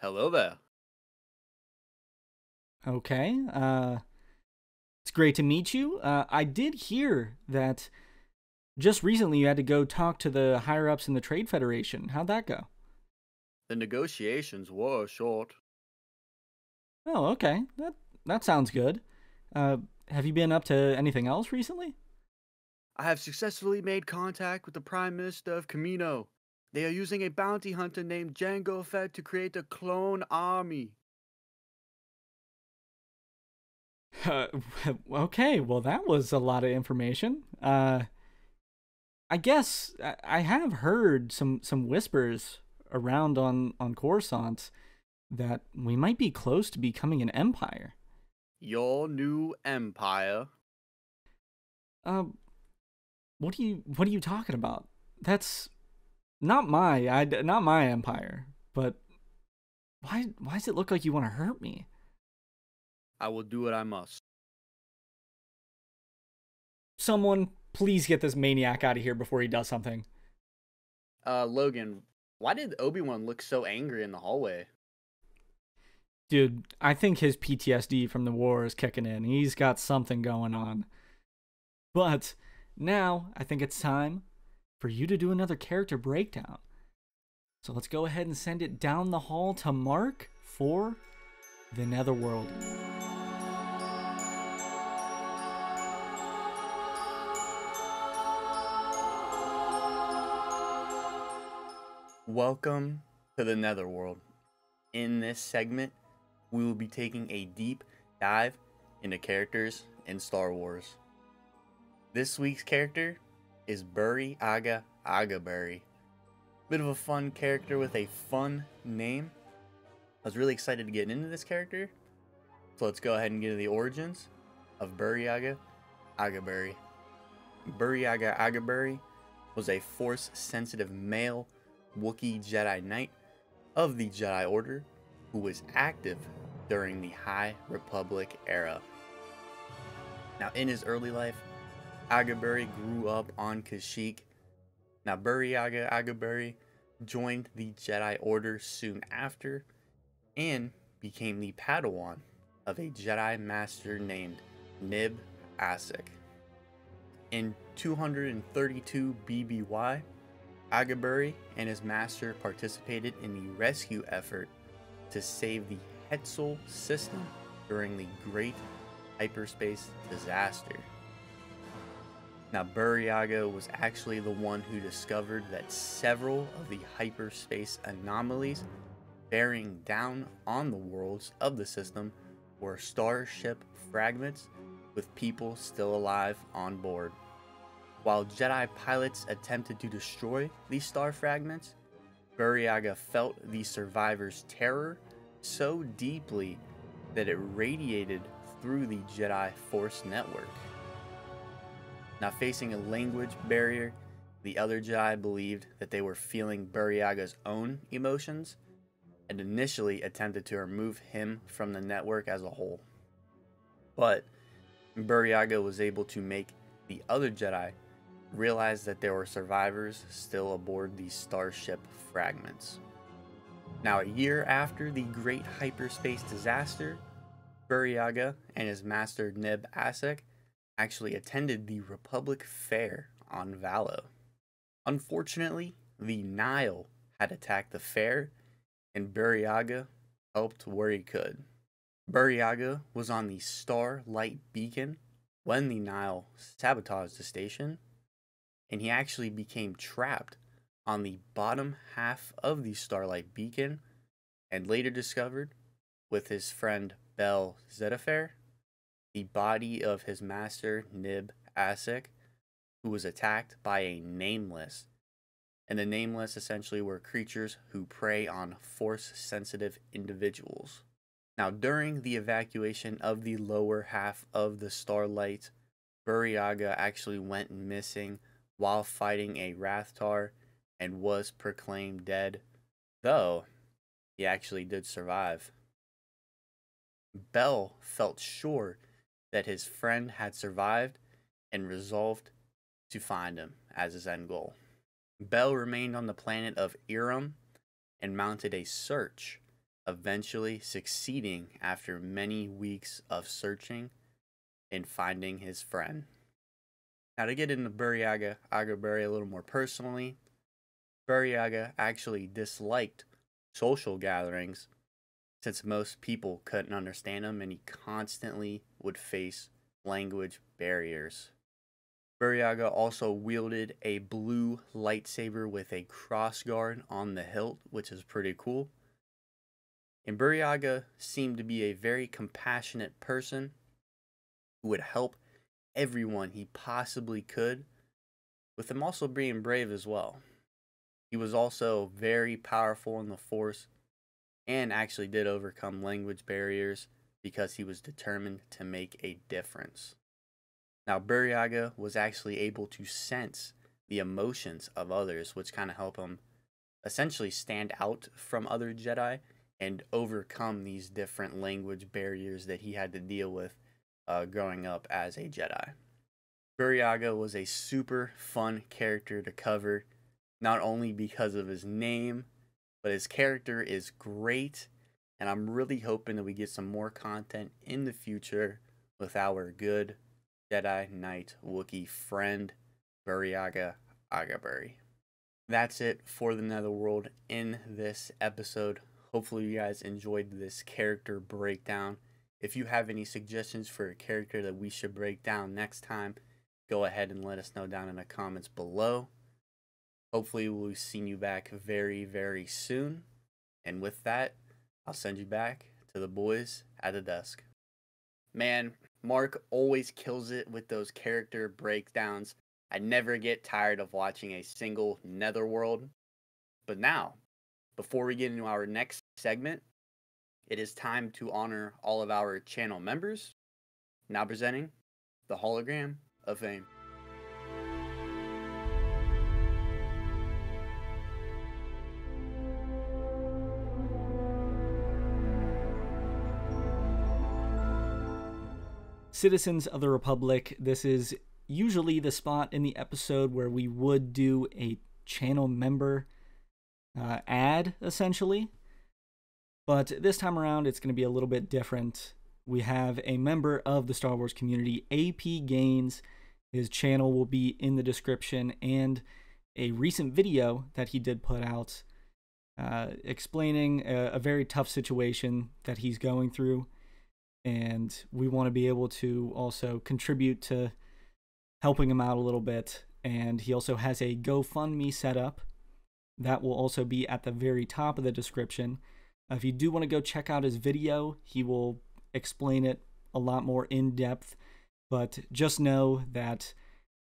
Hello there. Okay, uh, it's great to meet you. Uh, I did hear that just recently you had to go talk to the higher-ups in the Trade Federation. How'd that go? The negotiations were short. Oh, okay. That, that sounds good. Uh, have you been up to anything else recently? I have successfully made contact with the Prime Minister of Kamino. They are using a bounty hunter named Jango Fett to create a clone army. Uh, okay, well that was a lot of information. Uh, I guess I have heard some, some whispers around on, on Coruscant that we might be close to becoming an empire. Your new empire? Um, uh, what do you, what are you talking about? That's... Not my, I, not my empire, but why, why does it look like you want to hurt me? I will do what I must. Someone, please get this maniac out of here before he does something. Uh, Logan, why did Obi-Wan look so angry in the hallway? Dude, I think his P T S D from the war is kicking in. He's got something going on. But now, I think it's time for you to do another character breakdown. So let's go ahead and send it down the hall to Mark for the Netherworld. Welcome to the Netherworld. In this segment, we will be taking a deep dive into characters in Star Wars. This week's character is Burryaga Agaburi. Bit of a fun character with a fun name. I was really excited to get into this character. So let's go ahead and get into the origins of Burryaga Agaburi. Burryaga Agaburi was a Force-sensitive male Wookiee Jedi Knight of the Jedi Order who was active during the High Republic era. Now, in his early life, Agaburi grew up on Kashyyyk. Now, Burryaga Agaburi joined the Jedi Order soon after and became the Padawan of a Jedi Master named Nib Assek. In two hundred thirty-two B B Y, Agaburi and his master participated in the rescue effort to save the Hetzel system during the Great Hyperspace Disaster. Now, Burryaga was actually the one who discovered that several of the hyperspace anomalies bearing down on the worlds of the system were starship fragments with people still alive on board. While Jedi pilots attempted to destroy these star fragments, Burryaga felt the survivors' terror so deeply that it radiated through the Jedi Force network. Now, facing a language barrier, the other Jedi believed that they were feeling Burryaga's own emotions and initially attempted to remove him from the network as a whole. But Burryaga was able to make the other Jedi realize that there were survivors still aboard these starship fragments. Now, a year after the Great Hyperspace Disaster, Burryaga and his master Nib Assek actually attended the Republic Fair on Vallow. Unfortunately, the Nile had attacked the fair, and Burryaga helped where he could. Burryaga was on the Starlight Beacon when the Nile sabotaged the station, and he actually became trapped on the bottom half of the Starlight Beacon, and later discovered, with his friend Bel Zedafare, the body of his master, Nib Assek, who was attacked by a Nameless. And the Nameless essentially were creatures who prey on force-sensitive individuals. Now, during the evacuation of the lower half of the Starlight, Burryaga actually went missing while fighting a Rathtar and was proclaimed dead, though he actually did survive. Bell felt sure that his friend had survived and resolved to find him as his end goal. Bell remained on the planet of Irem and mounted a search, eventually succeeding after many weeks of searching and finding his friend. Now, to get into Burryaga Agaburi a little more personally, Burryaga actually disliked social gatherings since most people couldn't understand him and he constantly would face language barriers. Burryaga also wielded a blue lightsaber with a crossguard on the hilt, which is pretty cool. And Burryaga seemed to be a very compassionate person who would help everyone he possibly could, with him also being brave as well. He was also very powerful in the Force and actually did overcome language barriers because he was determined to make a difference. Now, Burryaga was actually able to sense the emotions of others, which kind of helped him essentially stand out from other Jedi and overcome these different language barriers that he had to deal with uh, growing up as a Jedi. Burryaga was a super fun character to cover, not only because of his name, but his character is great, and I'm really hoping that we get some more content in the future with our good Jedi Knight Wookiee friend, Burryaga Agaburi. That's it for the Netherworld in this episode. Hopefully you guys enjoyed this character breakdown. If you have any suggestions for a character that we should break down next time, go ahead and let us know down in the comments below. Hopefully we'll see you back very, very soon. And with that, I'll send you back to the boys at the desk. Man, Mark always kills it with those character breakdowns. I never get tired of watching a single Netherworld. But now, before we get into our next segment, it is time to honor all of our channel members. Now presenting the Hologram of Fame. Citizens of the Republic, this is usually the spot in the episode where we would do a channel member uh, ad, essentially. But this time around, it's going to be a little bit different. We have a member of the Star Wars community, A P Gaines. His channel will be in the description, and a recent video that he did put out uh, explaining a, a very tough situation that he's going through. And we want to be able to also contribute to helping him out a little bit. And he also has a GoFundMe set up. That will also be at the very top of the description. If you do want to go check out his video, he will explain it a lot more in depth. But just know that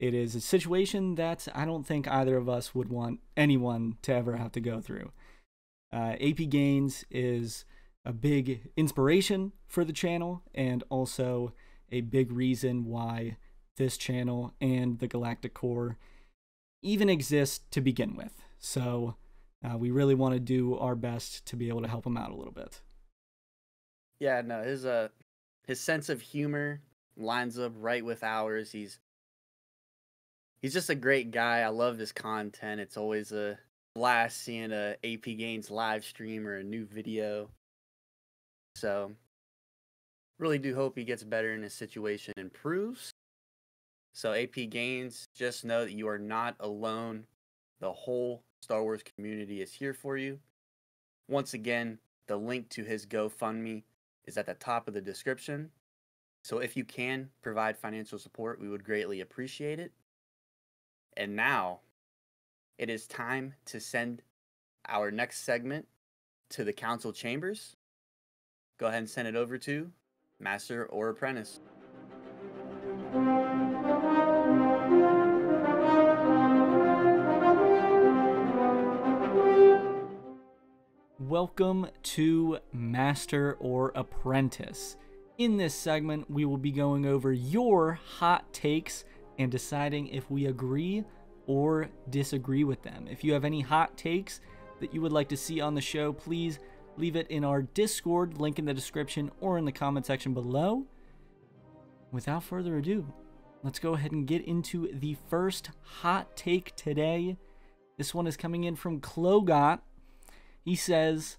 it is a situation that I don't think either of us would want anyone to ever have to go through. Uh, A P Gaines is a big inspiration for the channel and also a big reason why this channel and the Galactic Core even exist to begin with. So uh, we really want to do our best to be able to help him out a little bit. Yeah, no, his, uh, his sense of humor lines up right with ours. He's, he's just a great guy. I love his content. It's always a blast seeing a AP Gaines live stream or a new video. So, really do hope he gets better in his situation and improves. So, A P Gaines, just know that you are not alone. The whole Star Wars community is here for you. Once again, the link to his GoFundMe is at the top of the description. So, if you can provide financial support, we would greatly appreciate it. And now, it is time to send our next segment to the council chambers. Go ahead and send it over to Master or Apprentice. Welcome to Master or Apprentice. In this segment, we will be going over your hot takes and deciding if we agree or disagree with them. If you have any hot takes that you would like to see on the show, please leave it in our Discord, link in the description or in the comment section below. Without further ado, let's go ahead and get into the first hot take today. This one is coming in from Clogot. He says,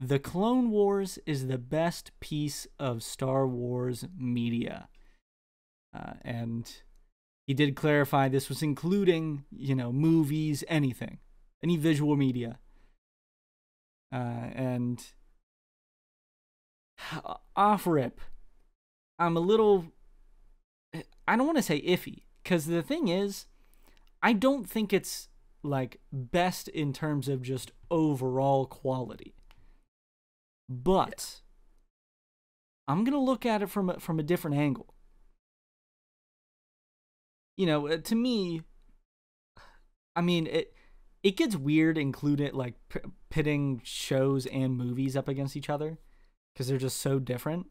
The Clone Wars is the best piece of Star Wars media. Uh, and he did clarify this was including, you know, movies, anything, any visual media. Uh, and off rip, I'm a little, I don't want to say iffy, because the thing is, I don't think it's like best in terms of just overall quality, but I'm gonna look at it from a, from a different angle. You know, to me, I mean, it it gets weird including like p pitting shows and movies up against each other because they're just so different.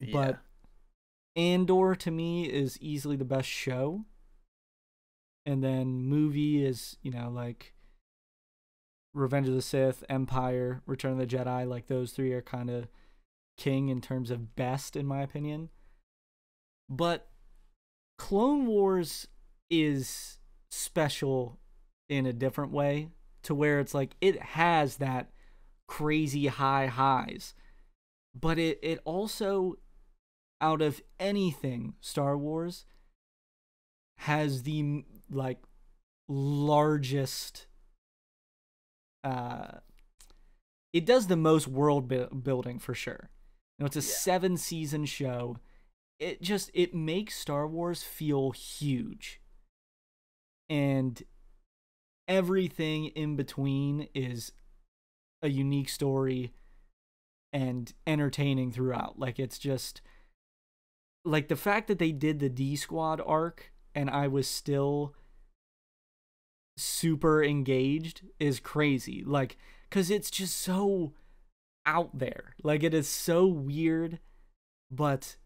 Yeah. But Andor to me is easily the best show. And then movie is, you know, like Revenge of the Sith, Empire, Return of the Jedi. Like those three are kind of king in terms of best, in my opinion. But Clone Wars is special in a different way, to where it's like it has that crazy high highs. But it, it also, out of anything Star Wars, has the like largest uh it does the most world building for sure. You know, it's a yeah. seven season show. It just it makes Star Wars feel huge, and everything in between is a unique story and entertaining throughout. Like it's just like the fact that they did the D Squad arc and I was still super engaged is crazy. Like, because it's just so out there. Like, it is so weird, but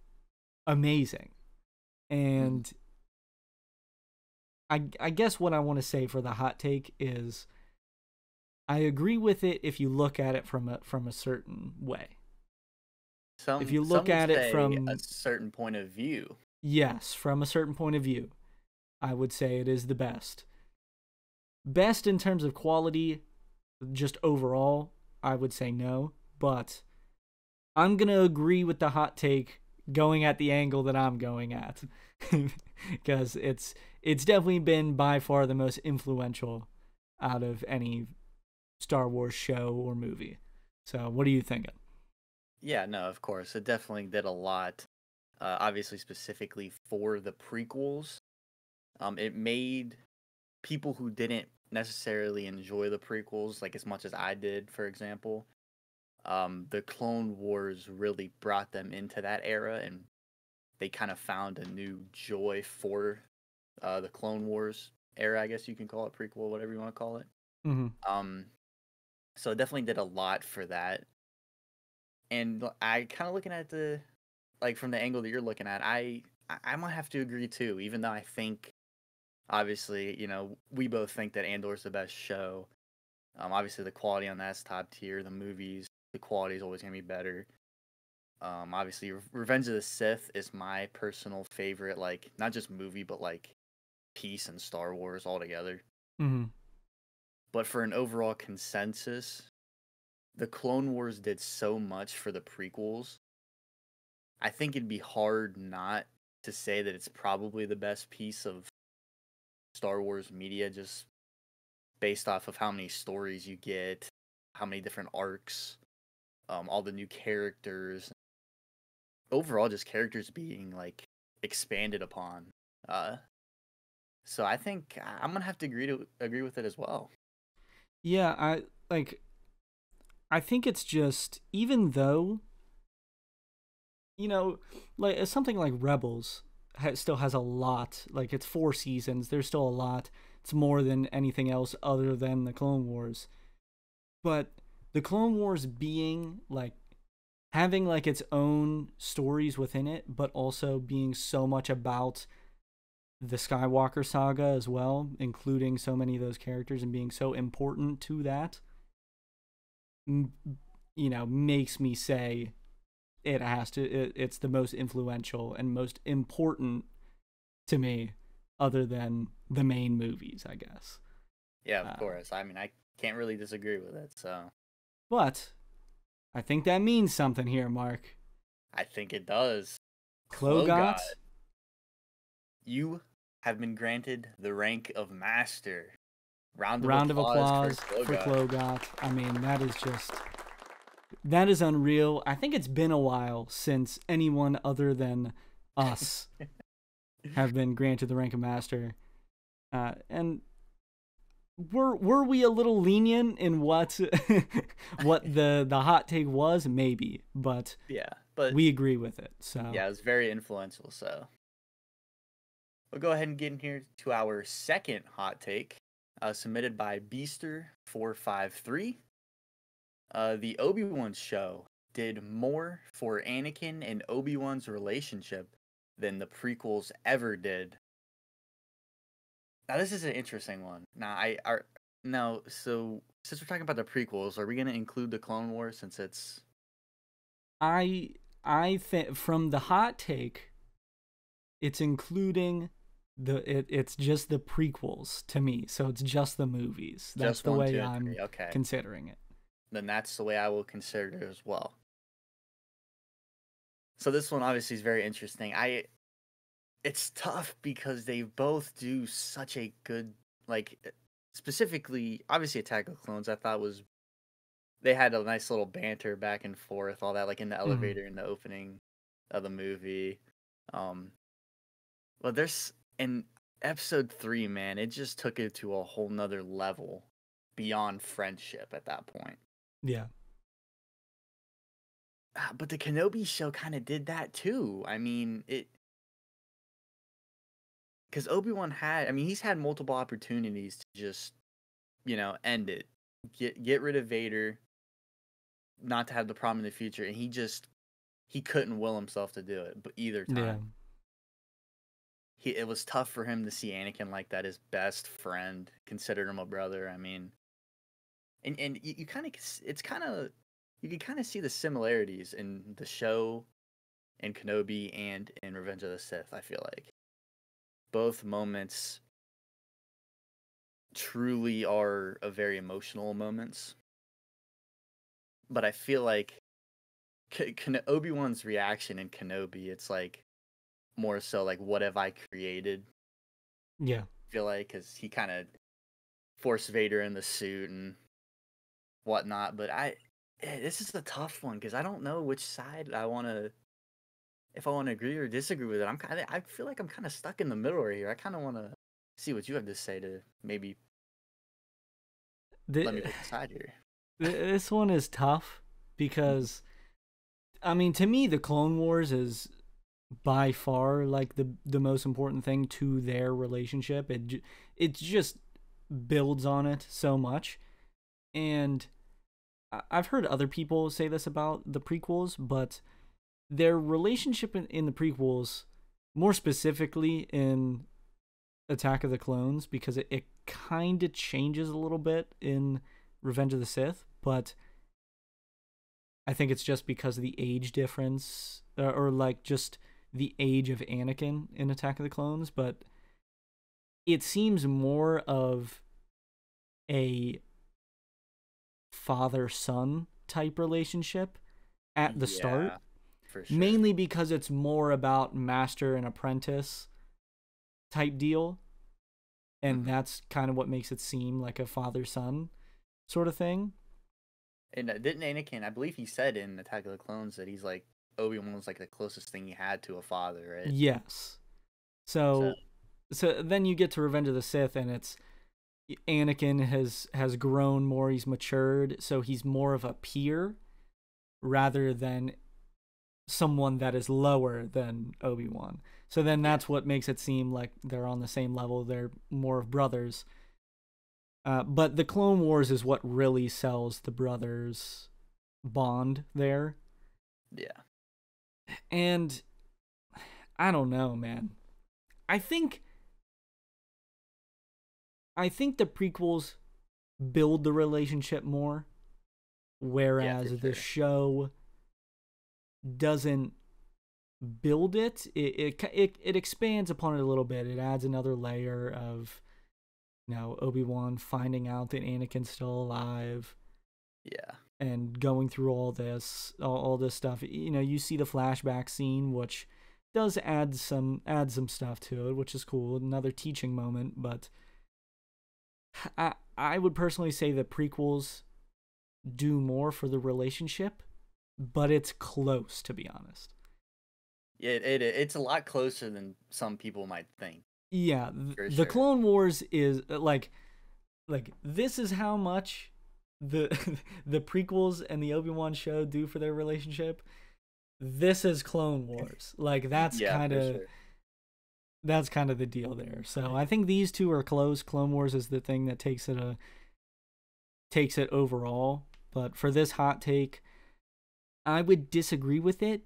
amazing. And I, I guess what I want to say for the hot take is I agree with it if you look at it from a, from a certain way. Some, if you look at it from a certain point of view. Yes, from a certain point of view. I would say it is the best. Best in terms of quality, just overall, I would say no. But I'm going to agree with the hot take going at the angle that I'm going at. Because it's, it's definitely been by far the most influential out of any Star Wars show or movie. So what are you thinking? Yeah, no, of course. It definitely did a lot. Uh, obviously, specifically for the prequels. Um, it made people who didn't necessarily enjoy the prequels, like as much as I did, for example, um, the Clone Wars really brought them into that era, and they kind of found a new joy for uh, the Clone Wars era, I guess you can call it, prequel, whatever you want to call it. Mm-hmm. Um, so it definitely did a lot for that. And I kind of looking at the... like from the angle that you're looking at, I I might have to agree too, even though I think, obviously, you know, we both think that Andor's the best show. Um, obviously the quality on that's top tier. The movies, the quality is always gonna be better. Um, obviously Revenge of the Sith is my personal favorite, like not just movie but like piece in Star Wars altogether. Mm-hmm. But for an overall consensus, the Clone Wars did so much for the prequels. I think it'd be hard not to say that it's probably the best piece of Star Wars media, just based off of how many stories you get, how many different arcs, um, all the new characters. Overall, just characters being like expanded upon. Uh, so I think I'm gonna have to agree to agree with it as well. Yeah, I like. I think it's just, even though, you know, like something like Rebels still has a lot. Like, it's four seasons. There's still a lot. It's more than anything else other than the Clone Wars. But the Clone Wars being, like, having, like, its own stories within it, but also being so much about the Skywalker saga as well, including so many of those characters and being so important to that, you know, makes me say it has to, it, it's the most influential and most important to me other than the main movies, I guess. Yeah, of uh, course. I mean, I can't really disagree with it, so. But I think that means something here, Mark. I think it does. Clogot, you have been granted the rank of Master. Round of Round applause, of applause for Clogot. I mean, that is just, that is unreal. I think it's been a while since anyone other than us have been granted the rank of Master. Uh, and were were we a little lenient in what what the the hot take was? Maybe, but yeah, but we agree with it. So yeah, it was very influential. So we'll go ahead and get in here to our second hot take, uh, submitted by Beaster four five three. Uh, the Obi-Wan show did more for Anakin and Obi-Wan's relationship than the prequels ever did. Now, this is an interesting one. Now, I are now so since we're talking about the prequels, are we going to include the Clone Wars since it's? I I think from the hot take, it's including the it, it's just the prequels to me. So it's just the movies. That's just the one, way two, I'm three. Okay. Considering it. Then that's the way I will consider it as well. So this one obviously is very interesting. I. It's tough because they both do such a good, like, specifically, obviously Attack of Clones, I thought was, they had a nice little banter back and forth, all that, like, in the elevator, mm-hmm. in the opening of the movie. Um, well, there's, in episode three, man, it just took it to a whole nother level beyond friendship at that point. Yeah. But the Kenobi show kind of did that, too. I mean, it... Because Obi-Wan had, I mean, he's had multiple opportunities to just, you know, end it. Get get rid of Vader, not to have the problem in the future. And he just, he couldn't will himself to do it, but either time. Yeah. He, it was tough for him to see Anakin like that, his best friend, considered him a brother. I mean, and, and you, you kind of, it's kind of, you can kind of see the similarities in the show, in Kenobi, and in Revenge of the Sith, I feel like. Both moments truly are a very emotional moments. But I feel like K- K- Obi-Wan's reaction in Kenobi, it's like more so like, what have I created? Yeah. I feel like, because he kind of forced Vader in the suit and whatnot. But I, this is a tough one because I don't know which side I want to. If I want to agree or disagree with it, I'm kind of, I feel like I'm kind of stuck in the middle right here. I kind of want to see what you have to say to maybe the, let me pick a side here. This one is tough because, I mean, to me, the Clone Wars is by far like the the most important thing to their relationship. It it just builds on it so much, and I've heard other people say this about the prequels, but. Their relationship in, in the prequels, more specifically in Attack of the Clones, because it, it kind of changes a little bit in Revenge of the Sith, but I think it's just because of the age difference, or, or like just the age of Anakin in Attack of the Clones, but it seems more of a father-son type relationship at the yeah. start. For sure. Mainly because it's more about master and apprentice type deal. And mm-hmm. that's kind of what makes it seem like a father-son sort of thing. And uh, didn't Anakin, I believe he said in Attack of the Clones that he's like, Obi-Wan was like the closest thing he had to a father, right? Yes. So, so, so then you get to Revenge of the Sith and it's Anakin has, has grown more, he's matured, so he's more of a peer rather than someone that is lower than Obi-Wan. So then that's what makes it seem like they're on the same level. They're more of brothers. Uh, but the Clone Wars is what really sells the brothers' bond there. Yeah. And I don't know, man. I think... I think the prequels build the relationship more, whereas yeah, the sure. show doesn't build it. It, it. it it expands upon it a little bit. It adds another layer of, you know, Obi-Wan finding out that Anakin's still alive. Yeah. And going through all this, all, all this stuff. You know, you see the flashback scene, which does add some add some stuff to it, which is cool. Another teaching moment, but. I I would personally say the prequels do more for the relationship, but it's close, to be honest. Yeah, it, it it's a lot closer than some people might think. Yeah, th the sure. Clone Wars is like like this is how much the the prequels and the Obi-Wan show do for their relationship. This is Clone Wars. Like that's yeah, kind of That's kind of the deal there. So I think these two are close. Clone Wars is the thing that takes it a takes it overall. But for this hot take, I would disagree with it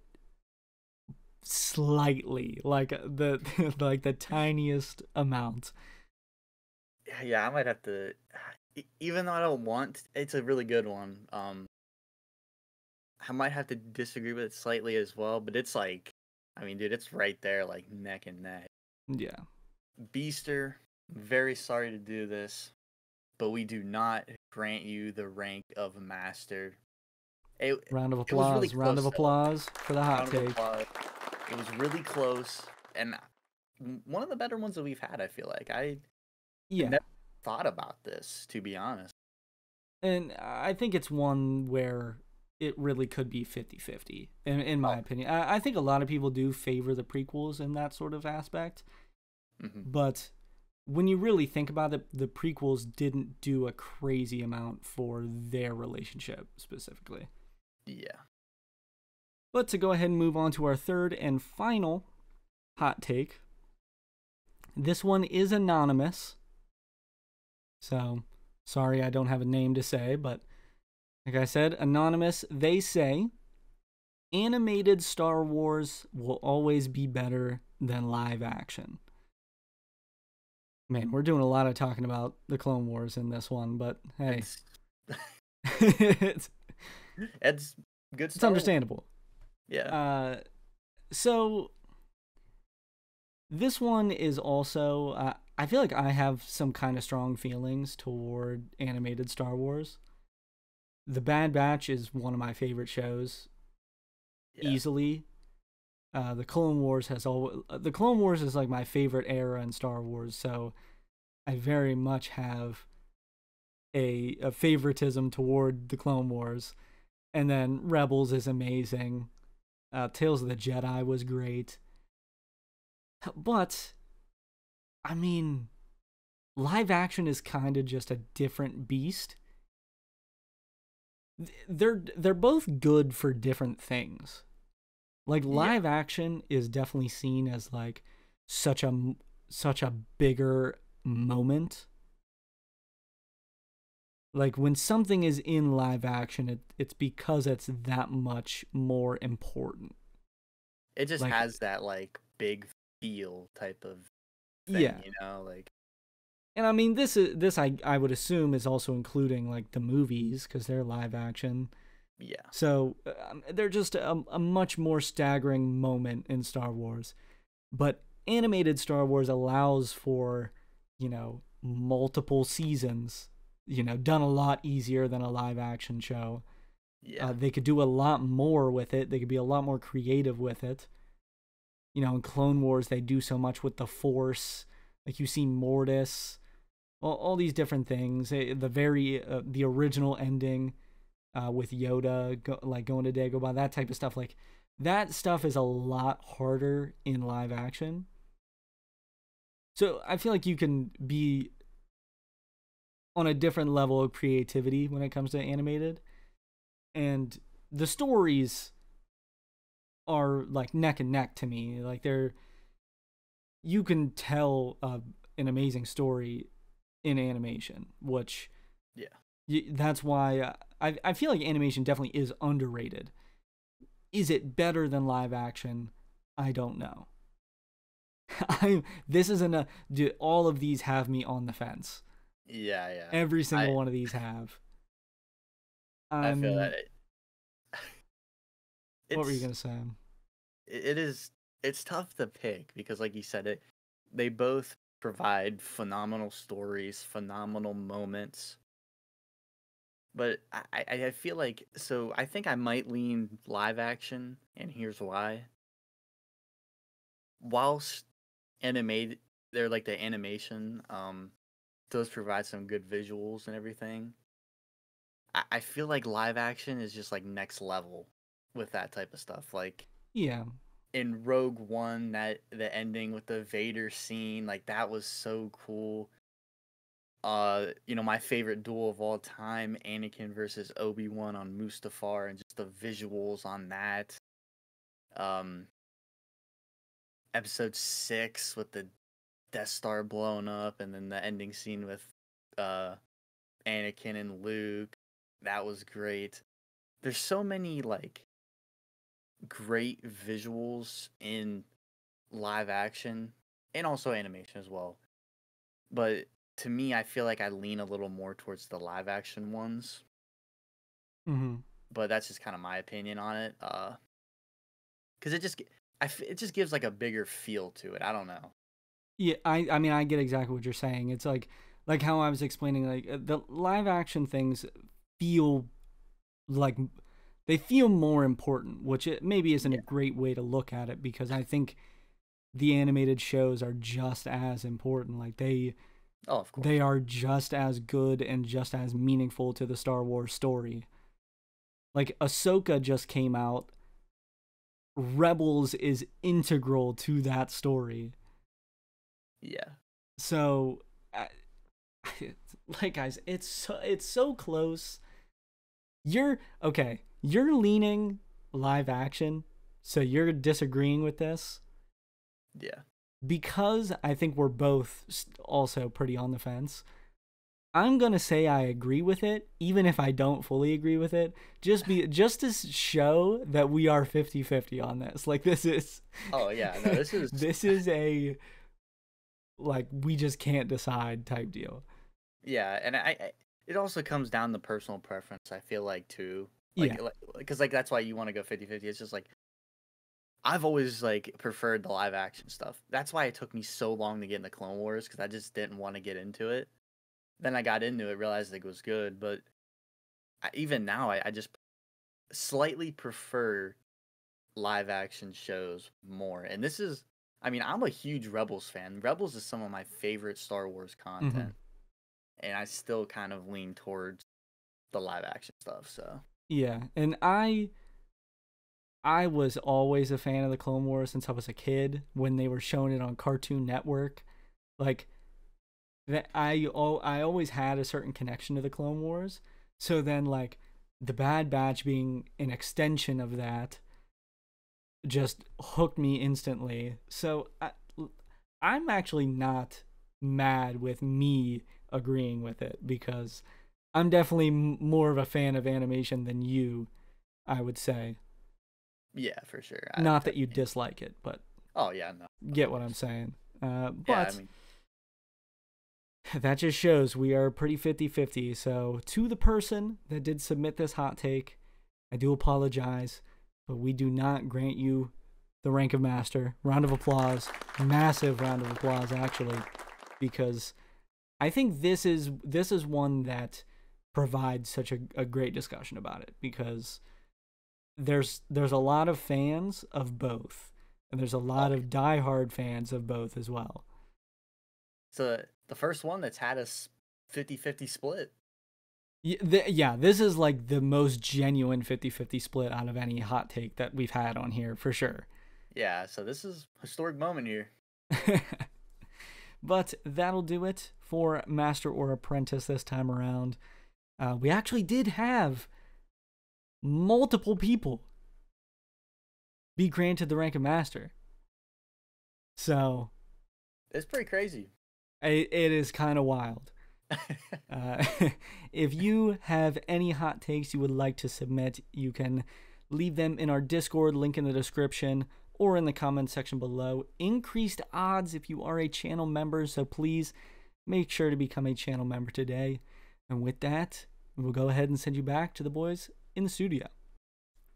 slightly, like the like the tiniest amount. Yeah, I might have to. Even though I don't want, it's a really good one. Um, I might have to disagree with it slightly as well. But it's like, I mean, dude, it's right there, like neck and neck. Yeah. Beaster, very sorry to do this, but we do not grant you the rank of master. It, round of applause, really round of applause for the hot take. It was really close, and one of the better ones that we've had, I feel like. I yeah. never thought about this, to be honest. And I think it's one where it really could be fifty fifty, in, in my oh. opinion. I, I think a lot of people do favor the prequels in that sort of aspect. Mm-hmm. But when you really think about it, the prequels didn't do a crazy amount for their relationship specifically. Yeah. But to go ahead and move on to our third and final hot take. This one is anonymous. So, sorry I don't have a name to say, but... Like I said, anonymous, they say, animated Star Wars will always be better than live action. Man, we're doing a lot of talking about the Clone Wars in this one, but hey. It's, it's, it's good stuff. It's understandable. Yeah. Uh, so, this one is also, uh, I feel like I have some kind of strong feelings toward animated Star Wars. The Bad Batch is one of my favorite shows, yeah. easily. Uh, the Clone Wars has all the Clone Wars is like my favorite era in Star Wars, so I very much have a, a favoritism toward the Clone Wars. And then Rebels is amazing. Uh, Tales of the Jedi was great, but I mean, live action is kind of just a different beast. They're they're both good for different things. Like live yeah. action is definitely seen as like such a such a bigger moment. Like when something is in live action, it it's because it's that much more important. It just like, has that like big feel type of thing, yeah. you know, like. And I mean, this is this I I would assume is also including like the movies because they're live action. Yeah. So um, they're just a, a much more staggering moment in Star Wars, but animated Star Wars allows for, you know, multiple seasons. You know, done a lot easier than a live action show. Yeah. Uh, they could do a lot more with it. They could be a lot more creative with it. You know, in Clone Wars, they do so much with the Force. Like you see Mortis. All, all these different things. The very uh, the original ending uh, with Yoda, go, like going to Dagobah, that type of stuff. Like that stuff is a lot harder in live action. So I feel like you can be on a different level of creativity when it comes to animated, and the stories are like neck and neck to me. Like they're, you can tell uh, an amazing story in animation, which yeah, y that's why I I feel like animation definitely is underrated. Is it better than live action? I don't know. I this isn't a do all of these have me on the fence. Yeah, yeah. Every single I, one of these have. I'm, I feel that. It, what were you gonna say? It is. It's tough to pick because, like you said, it they both provide phenomenal stories, phenomenal moments. But I, I feel like so. I think I might lean live action, and here's why. Whilst animated, they're like the animation um does provide some good visuals and everything. I, I feel like live action is just like next level with that type of stuff. Like yeah, in Rogue One, that the ending with the Vader scene, like that was so cool. Uh, you know, my favorite duel of all time, Anakin versus Obi-Wan on Mustafar, and just the visuals on that. Um, episode six with the Death Star blown up, and then the ending scene with uh, Anakin and Luke. That was great. There's so many, like, great visuals in live action, and also animation as well. But to me, I feel like I lean a little more towards the live action ones. Mm-hmm. But that's just kind of my opinion on it. Uh, cause it just, I f it just gives like a bigger feel to it. I don't know. Yeah. I, I mean, I get exactly what you're saying. It's like, like how I was explaining, like the live action things feel like they feel more important, which it maybe isn't yeah. a great way to look at it, because I think the animated shows are just as important. Like they, Oh, of course. They are just as good and just as meaningful to the Star Wars story. Like, Ahsoka just came out. Rebels is integral to that story. Yeah. So, I, like, guys, it's so, it's so close. You're, okay, you're leaning live action, so you're disagreeing with this? Yeah. Because I think we're both also pretty on the fence, I'm going to say I agree with it, even if I don't fully agree with it, just be just to show that we are fifty fifty on this. Like this is Oh yeah, no, this is this is a like we just can't decide type deal. Yeah, and I, I it also comes down to personal preference, I feel like, too. Like, yeah. like, cuz like that's why you want to go fifty fifty. It's just like I've always, like, preferred the live-action stuff. That's why it took me so long to get into Clone Wars, because I just didn't want to get into it. Then I got into it, realized it was good, but I, even now, I, I just slightly prefer live-action shows more. And this is, I mean, I'm a huge Rebels fan. Rebels is some of my favorite Star Wars content, mm-hmm. and I still kind of lean towards the live-action stuff, so. Yeah, and I... I was always a fan of the Clone Wars since I was a kid when they were showing it on Cartoon Network. Like, that I, I always had a certain connection to the Clone Wars. So then, like, The Bad Batch being an extension of that just hooked me instantly. So I, I'm actually not mad with me agreeing with it, because I'm definitely more of a fan of animation than you, I would say. Yeah, for sure. I Not that you mean. dislike it, but... Oh, yeah, no. Get what I'm saying. Uh, but yeah, I mean... that just shows we are pretty fifty fifty. So, to the person that did submit this hot take, I do apologize, but we do not grant you the rank of master. Round of applause. Massive round of applause, actually, because I think this is, this is one that provides such a, a great discussion about it, because... There's there's a lot of fans of both, and there's a lot okay. of diehard fans of both as well. So the first one that's had a fifty fifty split. Yeah, th yeah, this is like the most genuine fifty fifty split out of any hot take that we've had on here, for sure. Yeah, so this is a historic moment here. But that'll do it for Master or Apprentice this time around. Uh, we actually did have... multiple people be granted the rank of master. So it's pretty crazy. It, it is kind of wild. Uh, if you have any hot takes you would like to submit, you can leave them in our Discord, link in the description, or in the comments section below. Increased odds if you are a channel member, so please make sure to become a channel member today. And with that, we'll go ahead and send you back to the boys in the studio.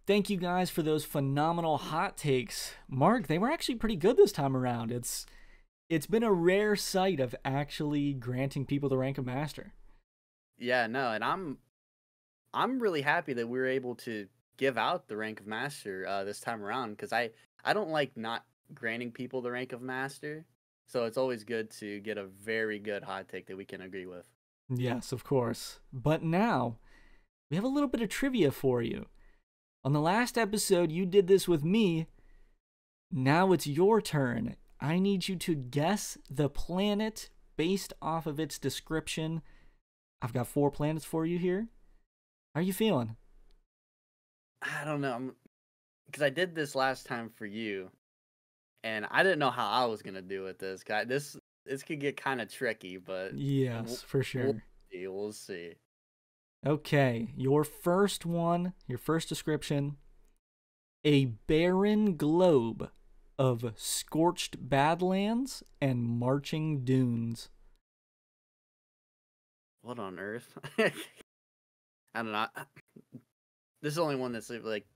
Thank you guys for those phenomenal hot takes. Mark, they were actually pretty good this time around. It's It's been a rare sight of actually granting people the rank of master. Yeah, no, and I'm I'm really happy that we were able to give out the rank of master uh, this time around, because I, I don't like not granting people the rank of master, so it's always good to get a very good hot take that we can agree with. Yes, of course. But now, we have a little bit of trivia for you. On the last episode, you did this with me. Now it's your turn. I need you to guess the planet based off of its description. I've got four planets for you here. How are you feeling? I don't know. Because I did this last time for you, and I didn't know how I was going to do with this. I, this this could get kind of tricky, but... Yes, we'll, for sure. We'll see, we'll see. Okay, your first one, your first description. A barren globe of scorched badlands and marching dunes. What on earth? I don't know. This is the only one that's like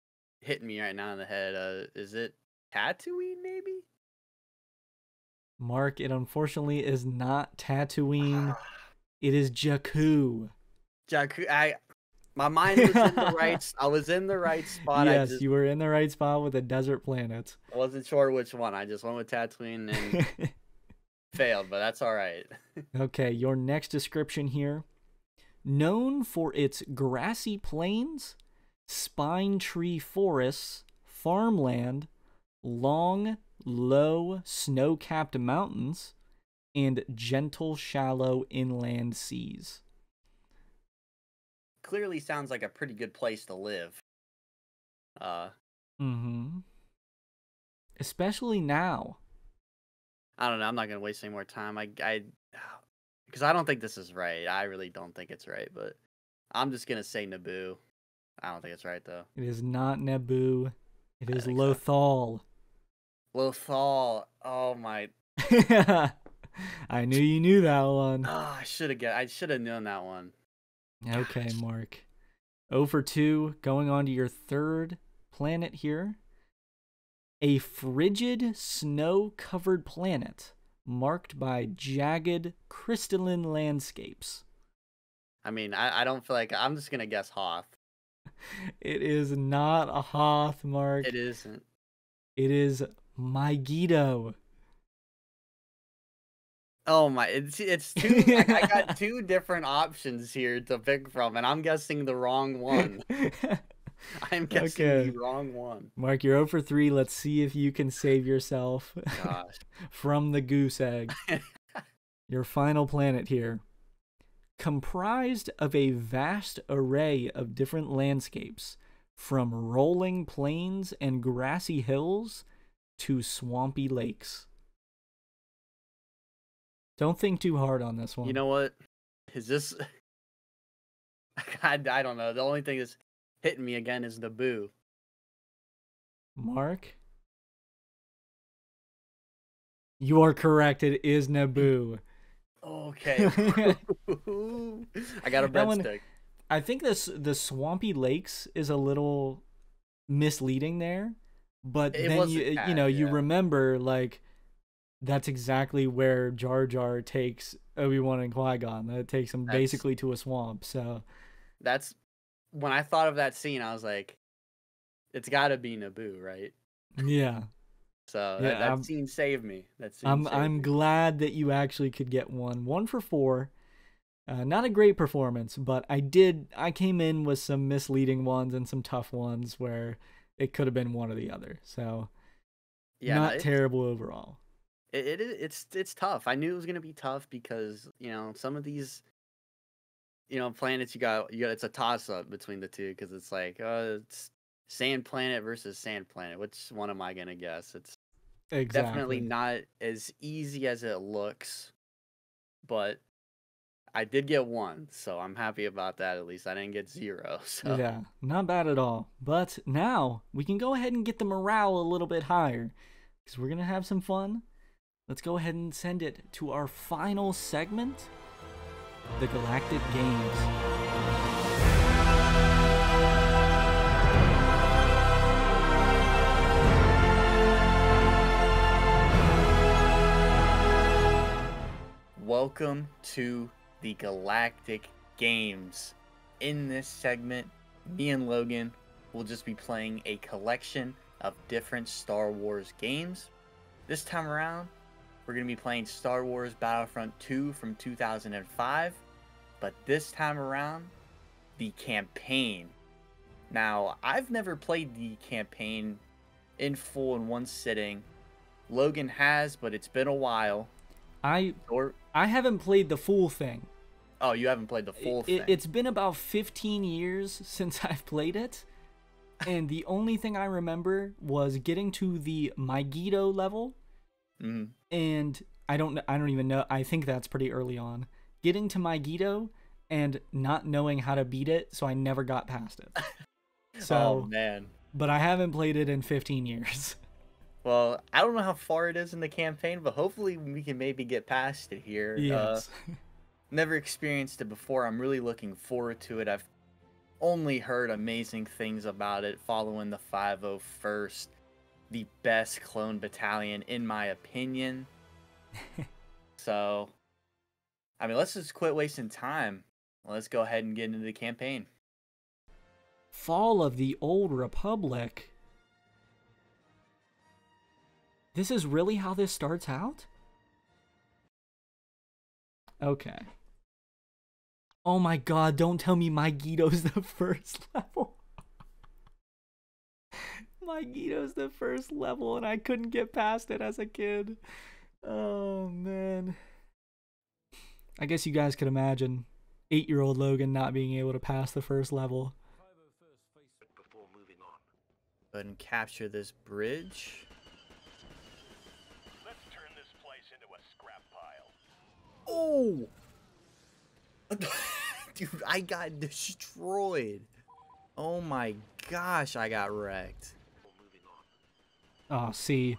hitting me right now in the head. Uh, is it Tatooine, maybe? Mark, it unfortunately is not Tatooine. It is Jakku. Jakku. I. My mind was in the right. I was in the right spot. Yes, I just, you were in the right spot with the desert planet. I wasn't sure which one. I just went with Tatooine and failed, but that's all right. Okay, your next description here: known for its grassy plains, spine tree forests, farmland, long, low, snow-capped mountains, and gentle, shallow inland seas. Clearly sounds like a pretty good place to live. Uh, mm-hmm. Especially now. I don't know. I'm not going to waste any more time. I, I, because I don't think this is right. I really don't think it's right, but I'm just going to say Naboo. I don't think it's right, though. It is not Naboo. It is Lothal. So. Lothal. Oh, my. I knew you knew that one. Oh, I should have I should have known that one. Okay, Mark. zero for two. Going on to your third planet here. A frigid, snow-covered planet marked by jagged, crystalline landscapes. I mean, I, I don't feel like... I'm just going to guess Hoth. It is not a Hoth, Mark. It isn't. It is Megiddo. Oh my! It's it's two. I, I got two different options here to pick from, and I'm guessing the wrong one. I'm guessing okay. the wrong one. Mark, you're zero for three. Let's see if you can save yourself Gosh. from the goose egg. Your final planet here, comprised of a vast array of different landscapes, from rolling plains and grassy hills to swampy lakes. Don't think too hard on this one. You know what? Is this... God, I don't know. The only thing that's hitting me again is Naboo. Mark? You are correct. It is Naboo. Okay. I got a breadstick. I think this the Swampy Lakes is a little misleading there. But it then, you, bad, you know, yeah. you remember, like... That's exactly where Jar Jar takes Obi-Wan and Qui-Gon. That takes them that's, basically to a swamp. So that's when I thought of that scene, I was like, it's got to be Naboo, right? Yeah. So yeah, that, that scene saved me. That scene I'm, saved I'm me. glad that you actually could get one. One for four. Uh, not a great performance, but I did. I came in with some misleading ones and some tough ones where it could have been one or the other. So yeah, not terrible overall. It, it it's it's tough. I knew it was gonna be tough because you know some of these, you know, planets you got you got it's a toss up between the two because it's like uh, it's Sand Planet versus Sand Planet. Which one am I gonna guess? It's exactly. definitely not as easy as it looks, but I did get one, so I'm happy about that. At least I didn't get zero. So. Yeah, not bad at all. But now we can go ahead and get the morale a little bit higher because we're gonna have some fun. Let's go ahead and send it to our final segment, The Galactic Games. Welcome to the Galactic Games. In this segment, me and Logan will just be playing a collection of different Star Wars games. This time around, we're going to be playing Star Wars Battlefront two from two thousand five, but this time around, the campaign. Now, I've never played the campaign in full in one sitting. Logan has, but it's been a while. I or, I haven't played the full thing. Oh, you haven't played the full it, thing. It's been about fifteen years since I've played it. And the only thing I remember was getting to the Mygeto level. Mm. And I don't I don't even know. I think that's pretty early on. Getting to Mygeto and not knowing how to beat it, so I never got past it. So, oh, man. But I haven't played it in fifteen years. Well, I don't know how far it is in the campaign, but hopefully we can maybe get past it here. Yes. Uh, never experienced it before. I'm really looking forward to it. I've only heard amazing things about it following the five oh first, the best clone battalion, in my opinion. So, I mean, let's just quit wasting time. Let's go ahead and get into the campaign. Fall of the Old Republic. This is really how this starts out? Okay. Oh my god, don't tell me Mygeeto's the first level. Mygeeto's the first level and I couldn't get past it as a kid. Oh man. I guess you guys could imagine eight-year-old Logan not being able to pass the first level. Before moving on. Go ahead and capture this bridge. Oh! Dude, I got destroyed. Oh my gosh, I got wrecked. Oh, see.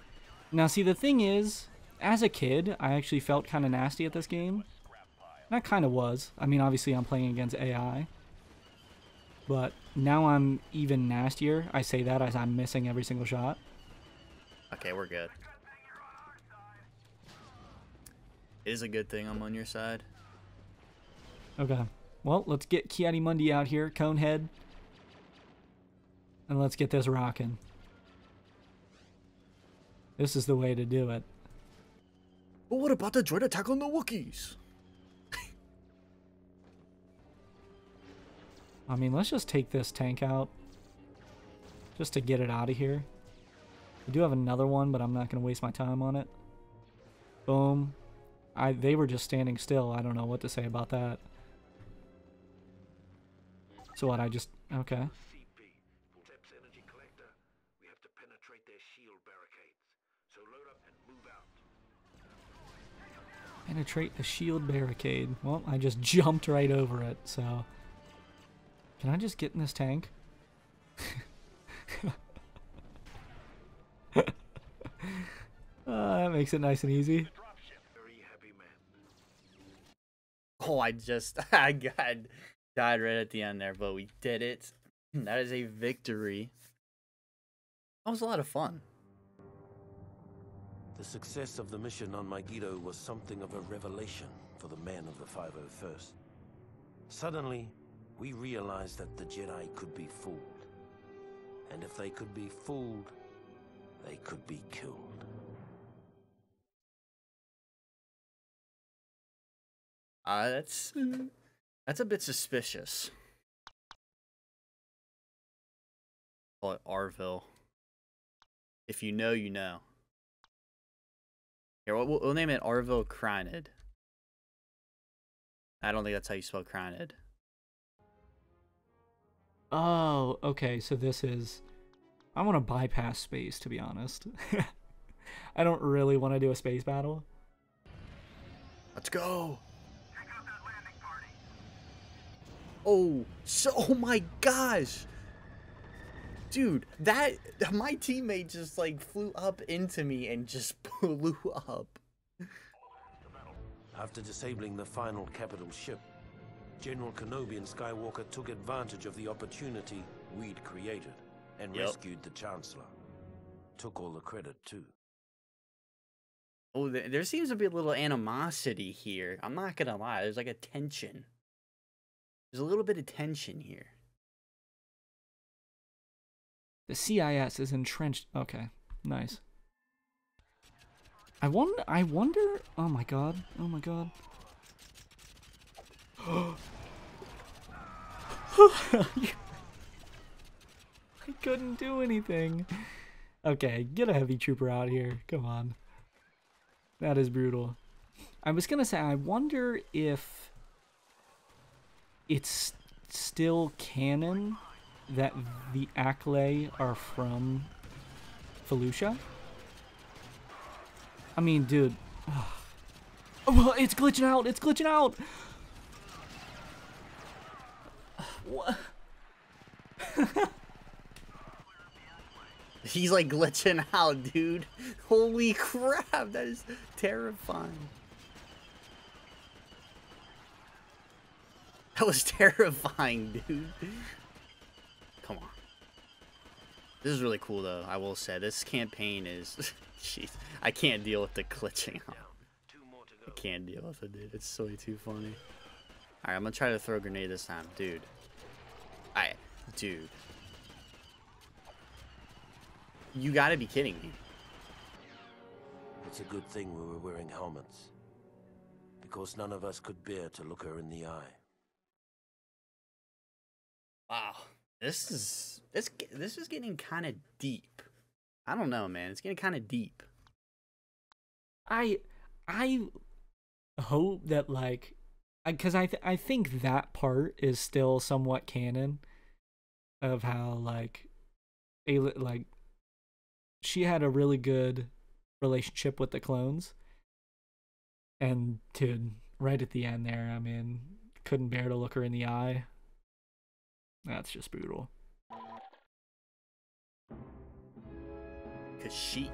Now, see, the thing is, as a kid, I actually felt kind of nasty at this game. And I kind of was. I mean, obviously, I'm playing against A I. But now I'm even nastier. I say that as I'm missing every single shot. Okay, we're good. It is a good thing I'm on your side. Okay. Well, let's get Kiadimundi out here, Conehead. And let's get this rocking. This is the way to do it. But what about the joint attack on the Wookiees? I mean, let's just take this tank out. Just to get it out of here. We do have another one, but I'm not going to waste my time on it. Boom. I, they were just standing still. I don't know what to say about that. So what, I just... Okay. Penetrate the shield barricade. Well, I just jumped right over it, so... Can I just get in this tank? uh, that makes it nice and easy. Oh, I just, I got, died right at the end there, but we did it. That is a victory. That was a lot of fun. The success of the mission on Mygeto was something of a revelation for the men of the five oh first. Suddenly, we realized that the Jedi could be fooled. And if they could be fooled, they could be killed. Uh, that's that's a bit suspicious. Call it Arvel. If you know, you know. Here, we'll, we'll name it Arvel Kreenyd. I don't think that's how you spell Kreenyd. Oh, okay. So this is I want to bypass space, to be honest. I don't really want to do a space battle. Let's go! Check out that landing party. Oh, so, oh my gosh! Dude, that, my teammate just like flew up into me and just blew up. After disabling the final capital ship, General Kenobi and Skywalker took advantage of the opportunity we'd created and yep. rescued the Chancellor. Took all the credit too. Oh, there seems to be a little animosity here. I'm not gonna lie, there's like a tension. There's a little bit of tension here. The C I S is entrenched. Okay, nice. I wonder, I wonder, oh my god, oh my god. I couldn't do anything. Okay, get a heavy trooper out here, come on. That is brutal. I was gonna say, I wonder if it's still canon that the Acklay are from Felucia. I mean, dude. Oh, well, it's glitching out. It's glitching out. What? He's like glitching out, dude. Holy crap. That is terrifying. That was terrifying, dude. Come on. This is really cool, though. I will say this campaign is. Jeez, I can't deal with the glitching out. I can't deal with it, dude. It's so too funny. All right, I'm gonna try to throw a grenade this time, dude. I, dude. You gotta be kidding me. It's a good thing we were wearing helmets, because none of us could bear to look her in the eye. Wow. This is this this is getting kind of deep. I don't know, man. It's getting kind of deep. I I hope that like, because I th I think that part is still somewhat canon, of how like, a like, she had a really good relationship with the clones. And dude, right at the end there, I mean, couldn't bear to look her in the eye. That's just brutal. Kashyyyk.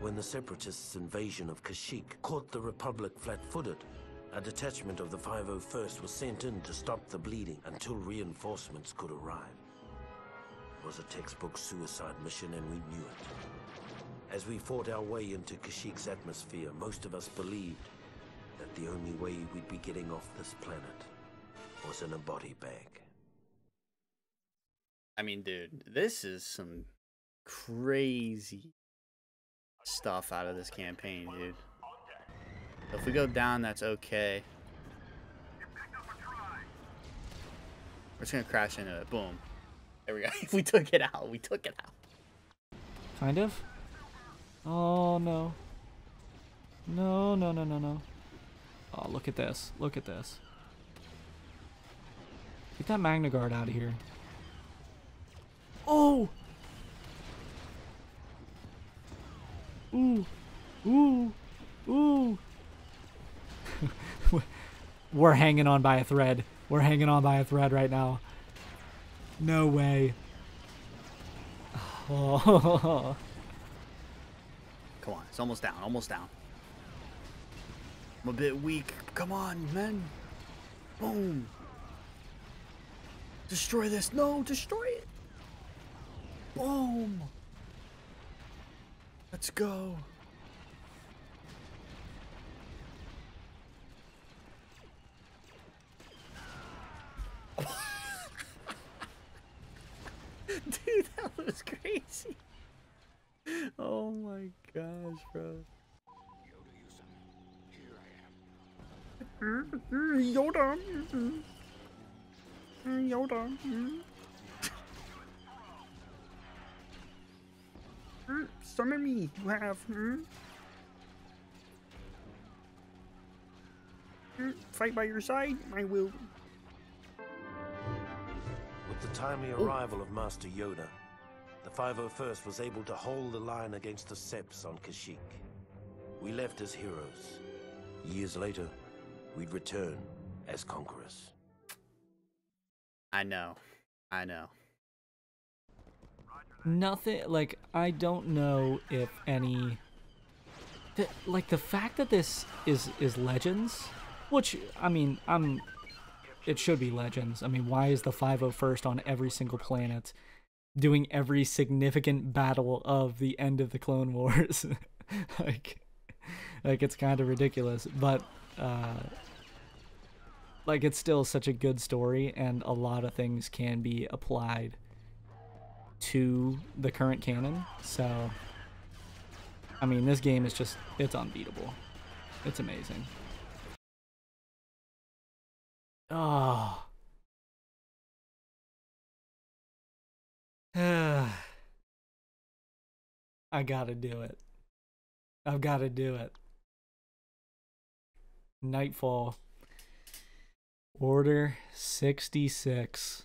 When the Separatists' invasion of Kashyyyk caught the Republic flat-footed, a detachment of the five oh first was sent in to stop the bleeding until reinforcements could arrive. It was a textbook suicide mission, and we knew it. As we fought our way into Kashyyyk's atmosphere, most of us believed that the only way we'd be getting off this planet was in a body bag. I mean, dude, this is some crazy stuff out of this campaign, dude. If we go down, that's okay. We're just gonna crash into it. Boom. There we go. We took it out. We took it out. Kind of. Oh, no. No, no, no, no, no. Oh, look at this. Look at this. Get that Magna Guard out of here. Oh! Ooh! Ooh! Ooh! We're hanging on by a thread. We're hanging on by a thread right now. No way. Oh. Come on. It's almost down. Almost down. I'm a bit weak. Come on, men. Boom. Destroy this. No, destroy it. Boom! Let's go. Dude, that was crazy. Oh my gosh, bro. Yoda, Yoda. Yoda. Summon me, you have. Hmm? Fight by your side, I will. With the timely Ooh. arrival of Master Yoda, The five oh first was able to hold the line against the Seps on Kashyyyk. We left as heroes. Years later, we'd return as conquerors. I know. I know. Nothing, like, I don't know if any... The, like, the fact that this is, is Legends, which, I mean, I'm... It should be Legends. I mean, why is the five oh first on every single planet doing every significant battle of the end of the Clone Wars? like, like, it's kind of ridiculous, but, uh... like, it's still such a good story, and a lot of things can be applied to the current canon, so... I mean, this game is just, it's unbeatable. It's amazing. Oh. I gotta do it. I've gotta do it. Nightfall. Order sixty-six.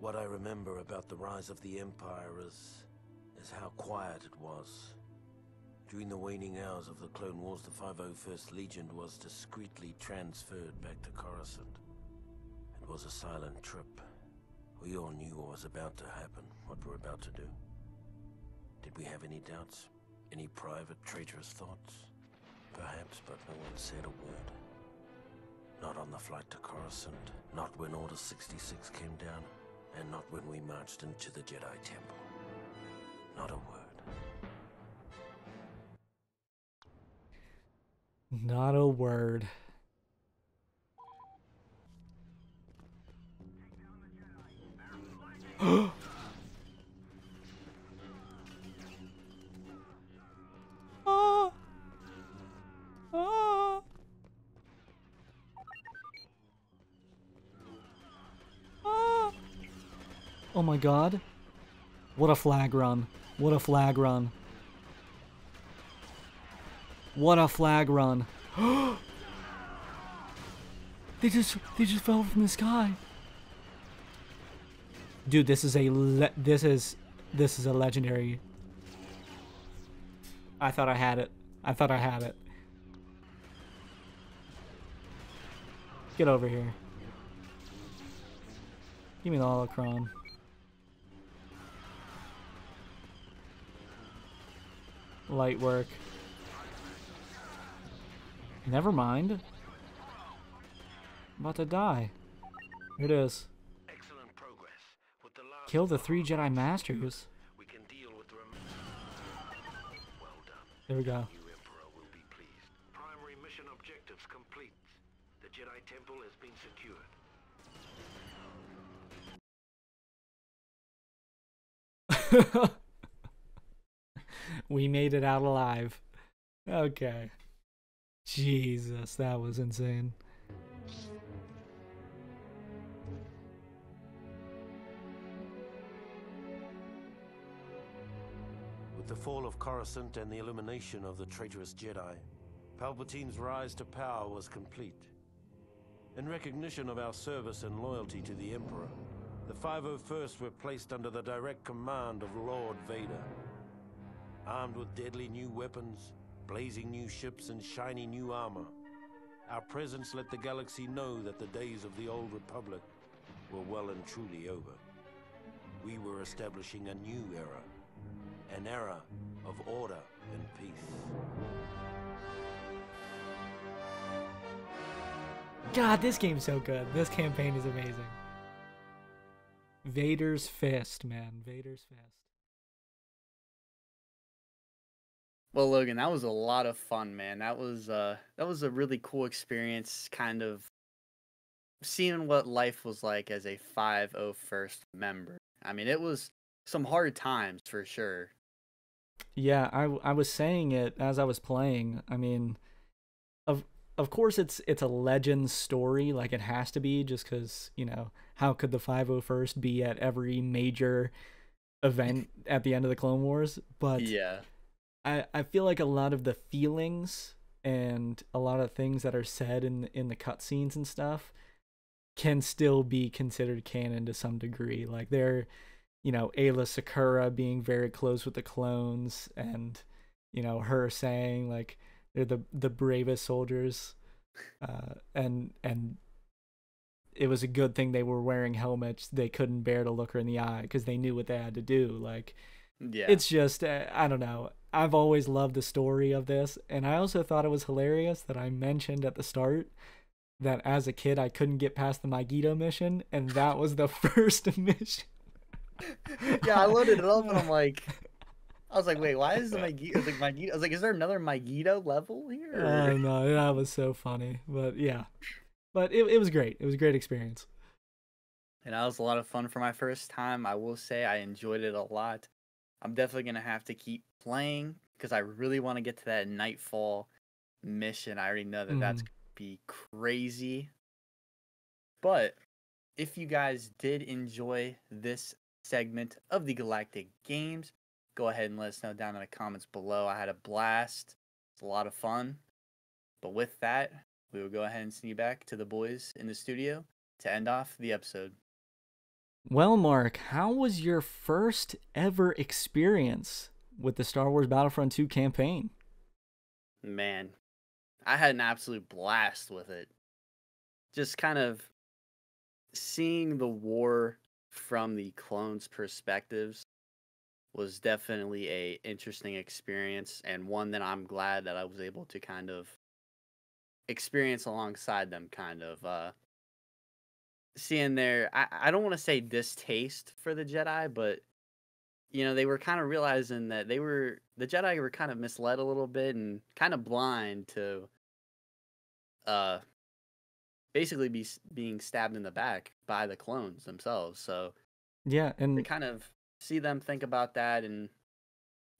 What I remember about the rise of the Empire is... is how quiet it was. During the waning hours of the Clone Wars, the five oh first Legion was discreetly transferred back to Coruscant. It was a silent trip. We all knew what was about to happen, what we're about to do. Did we have any doubts? Any private, traitorous thoughts? Perhaps, but no one said a word. Not on the flight to Coruscant, not when Order sixty-six came down, and not when we marched into the Jedi Temple. Not a word. Not a word. Oh my god. What a flag run. What a flag run. What a flag run. They just they just fell from the sky. Dude, this is a le this is this is a legendary. I thought I had it. I thought I had it. Get over here. Give me the holocron. Light work. Never mind. I'm about to die. Here it is. Excellent progress. With the last Kill the three Jedi Masters. We can deal with the well done. There we go. You, Emperor, will be pleased. Primary mission objectives complete. The Jedi Temple has been secured. We made it out alive. Okay. Jesus, that was insane. With the fall of Coruscant and the elimination of the traitorous Jedi, Palpatine's rise to power was complete. In recognition of our service and loyalty to the Emperor, the five oh first were placed under the direct command of Lord Vader. Armed with deadly new weapons, blazing new ships, and shiny new armor, our presence let the galaxy know that the days of the old Republic were well and truly over. We were establishing a new era, an era of order and peace. God, this game's so good. This campaign is amazing. Vader's Fist, man. Vader's Fist. Well, Logan, that was a lot of fun, man. That was uh, that was a really cool experience, kind of seeing what life was like as a five oh first member. I mean, it was some hard times for sure. Yeah, I I was saying it as I was playing. I mean, of of course it's it's a legend story, like it has to be, just because, you know, how could the five oh first be at every major event at the end of the Clone Wars? But yeah. I, I feel like a lot of the feelings and a lot of things that are said in in the cutscenes and stuff can still be considered canon to some degree. Like, they're, you know, Ayla Sakura being very close with the clones, and, you know, her saying, like, they're the, the bravest soldiers. Uh, and and it was a good thing they were wearing helmets. They couldn't bear to look her in the eye because they knew what they had to do. Like, yeah, it's just, I don't know. I've always loved the story of this. And I also thought it was hilarious that I mentioned at the start that as a kid I couldn't get past the Megiddo mission, and that was the first mission. Yeah, I loaded it up and I'm like, I was like, wait, why is the Megiddo? I was like, Megiddo? I was like, is there another Megiddo level here? I know, that was so funny. But yeah, but it, it was great. It was a great experience. And that was a lot of fun for my first time. I will say I enjoyed it a lot. I'm definitely going to have to keep playing because I really want to get to that Nightfall mission. I already know that mm. that's going to be crazy. But if you guys did enjoy this segment of the Galactic Games, go ahead and let us know down in the comments below. I had a blast. It's a lot of fun. But with that, we will go ahead and send you back to the boys in the studio to end off the episode. Well, Mark, how was your first ever experience with the Star Wars Battlefront two campaign? Man, I had an absolute blast with it. Just kind of seeing the war from the clones' perspectives was definitely a interesting experience, and one that I'm glad that I was able to kind of experience alongside them, kind of. Uh, seeing their, I, I don't want to say distaste for the Jedi, but, you know, they were kind of realizing that they were, the Jedi were kind of misled a little bit and kind of blind to uh, basically be being stabbed in the back by the clones themselves. So yeah, and to kind of see them think about that and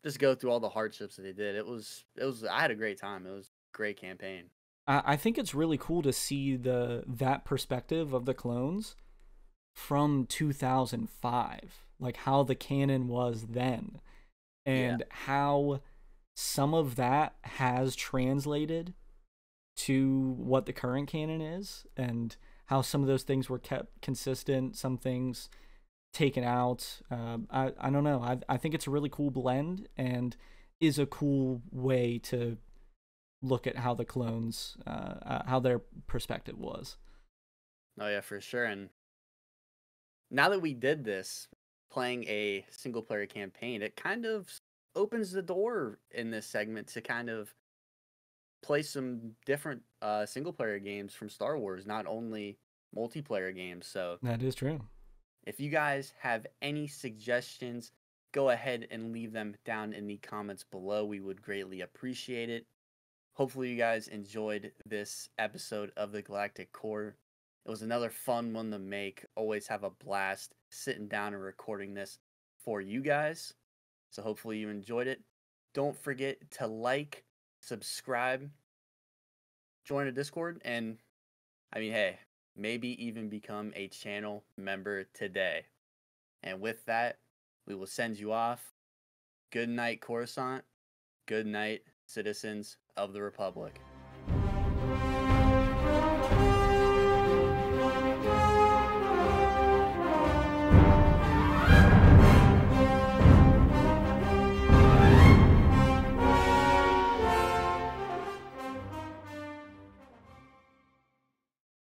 just go through all the hardships that they did, it was, it was, I had a great time. It was a great campaign. I think it's really cool to see the that perspective of the clones from two thousand five, like how the canon was then, and yeah, how some of that has translated to what the current canon is, and how some of those things were kept consistent, some things taken out. Um, I, I don't know. I, I think it's a really cool blend and is a cool way to look at how the clones, uh, uh, how their perspective was. Oh yeah, for sure. And now that we did this, playing a single player campaign, it kind of opens the door in this segment to kind of play some different uh, single player games from Star Wars, not only multiplayer games. So that is true. If you guys have any suggestions, go ahead and leave them down in the comments below. We would greatly appreciate it. Hopefully you guys enjoyed this episode of the Galactic Core. It was another fun one to make. Always have a blast sitting down and recording this for you guys. So hopefully you enjoyed it. Don't forget to like, subscribe, join a Discord, and I mean, hey, maybe even become a channel member today. And with that, we will send you off. Good night, Coruscant. Good night, citizens of the Republic.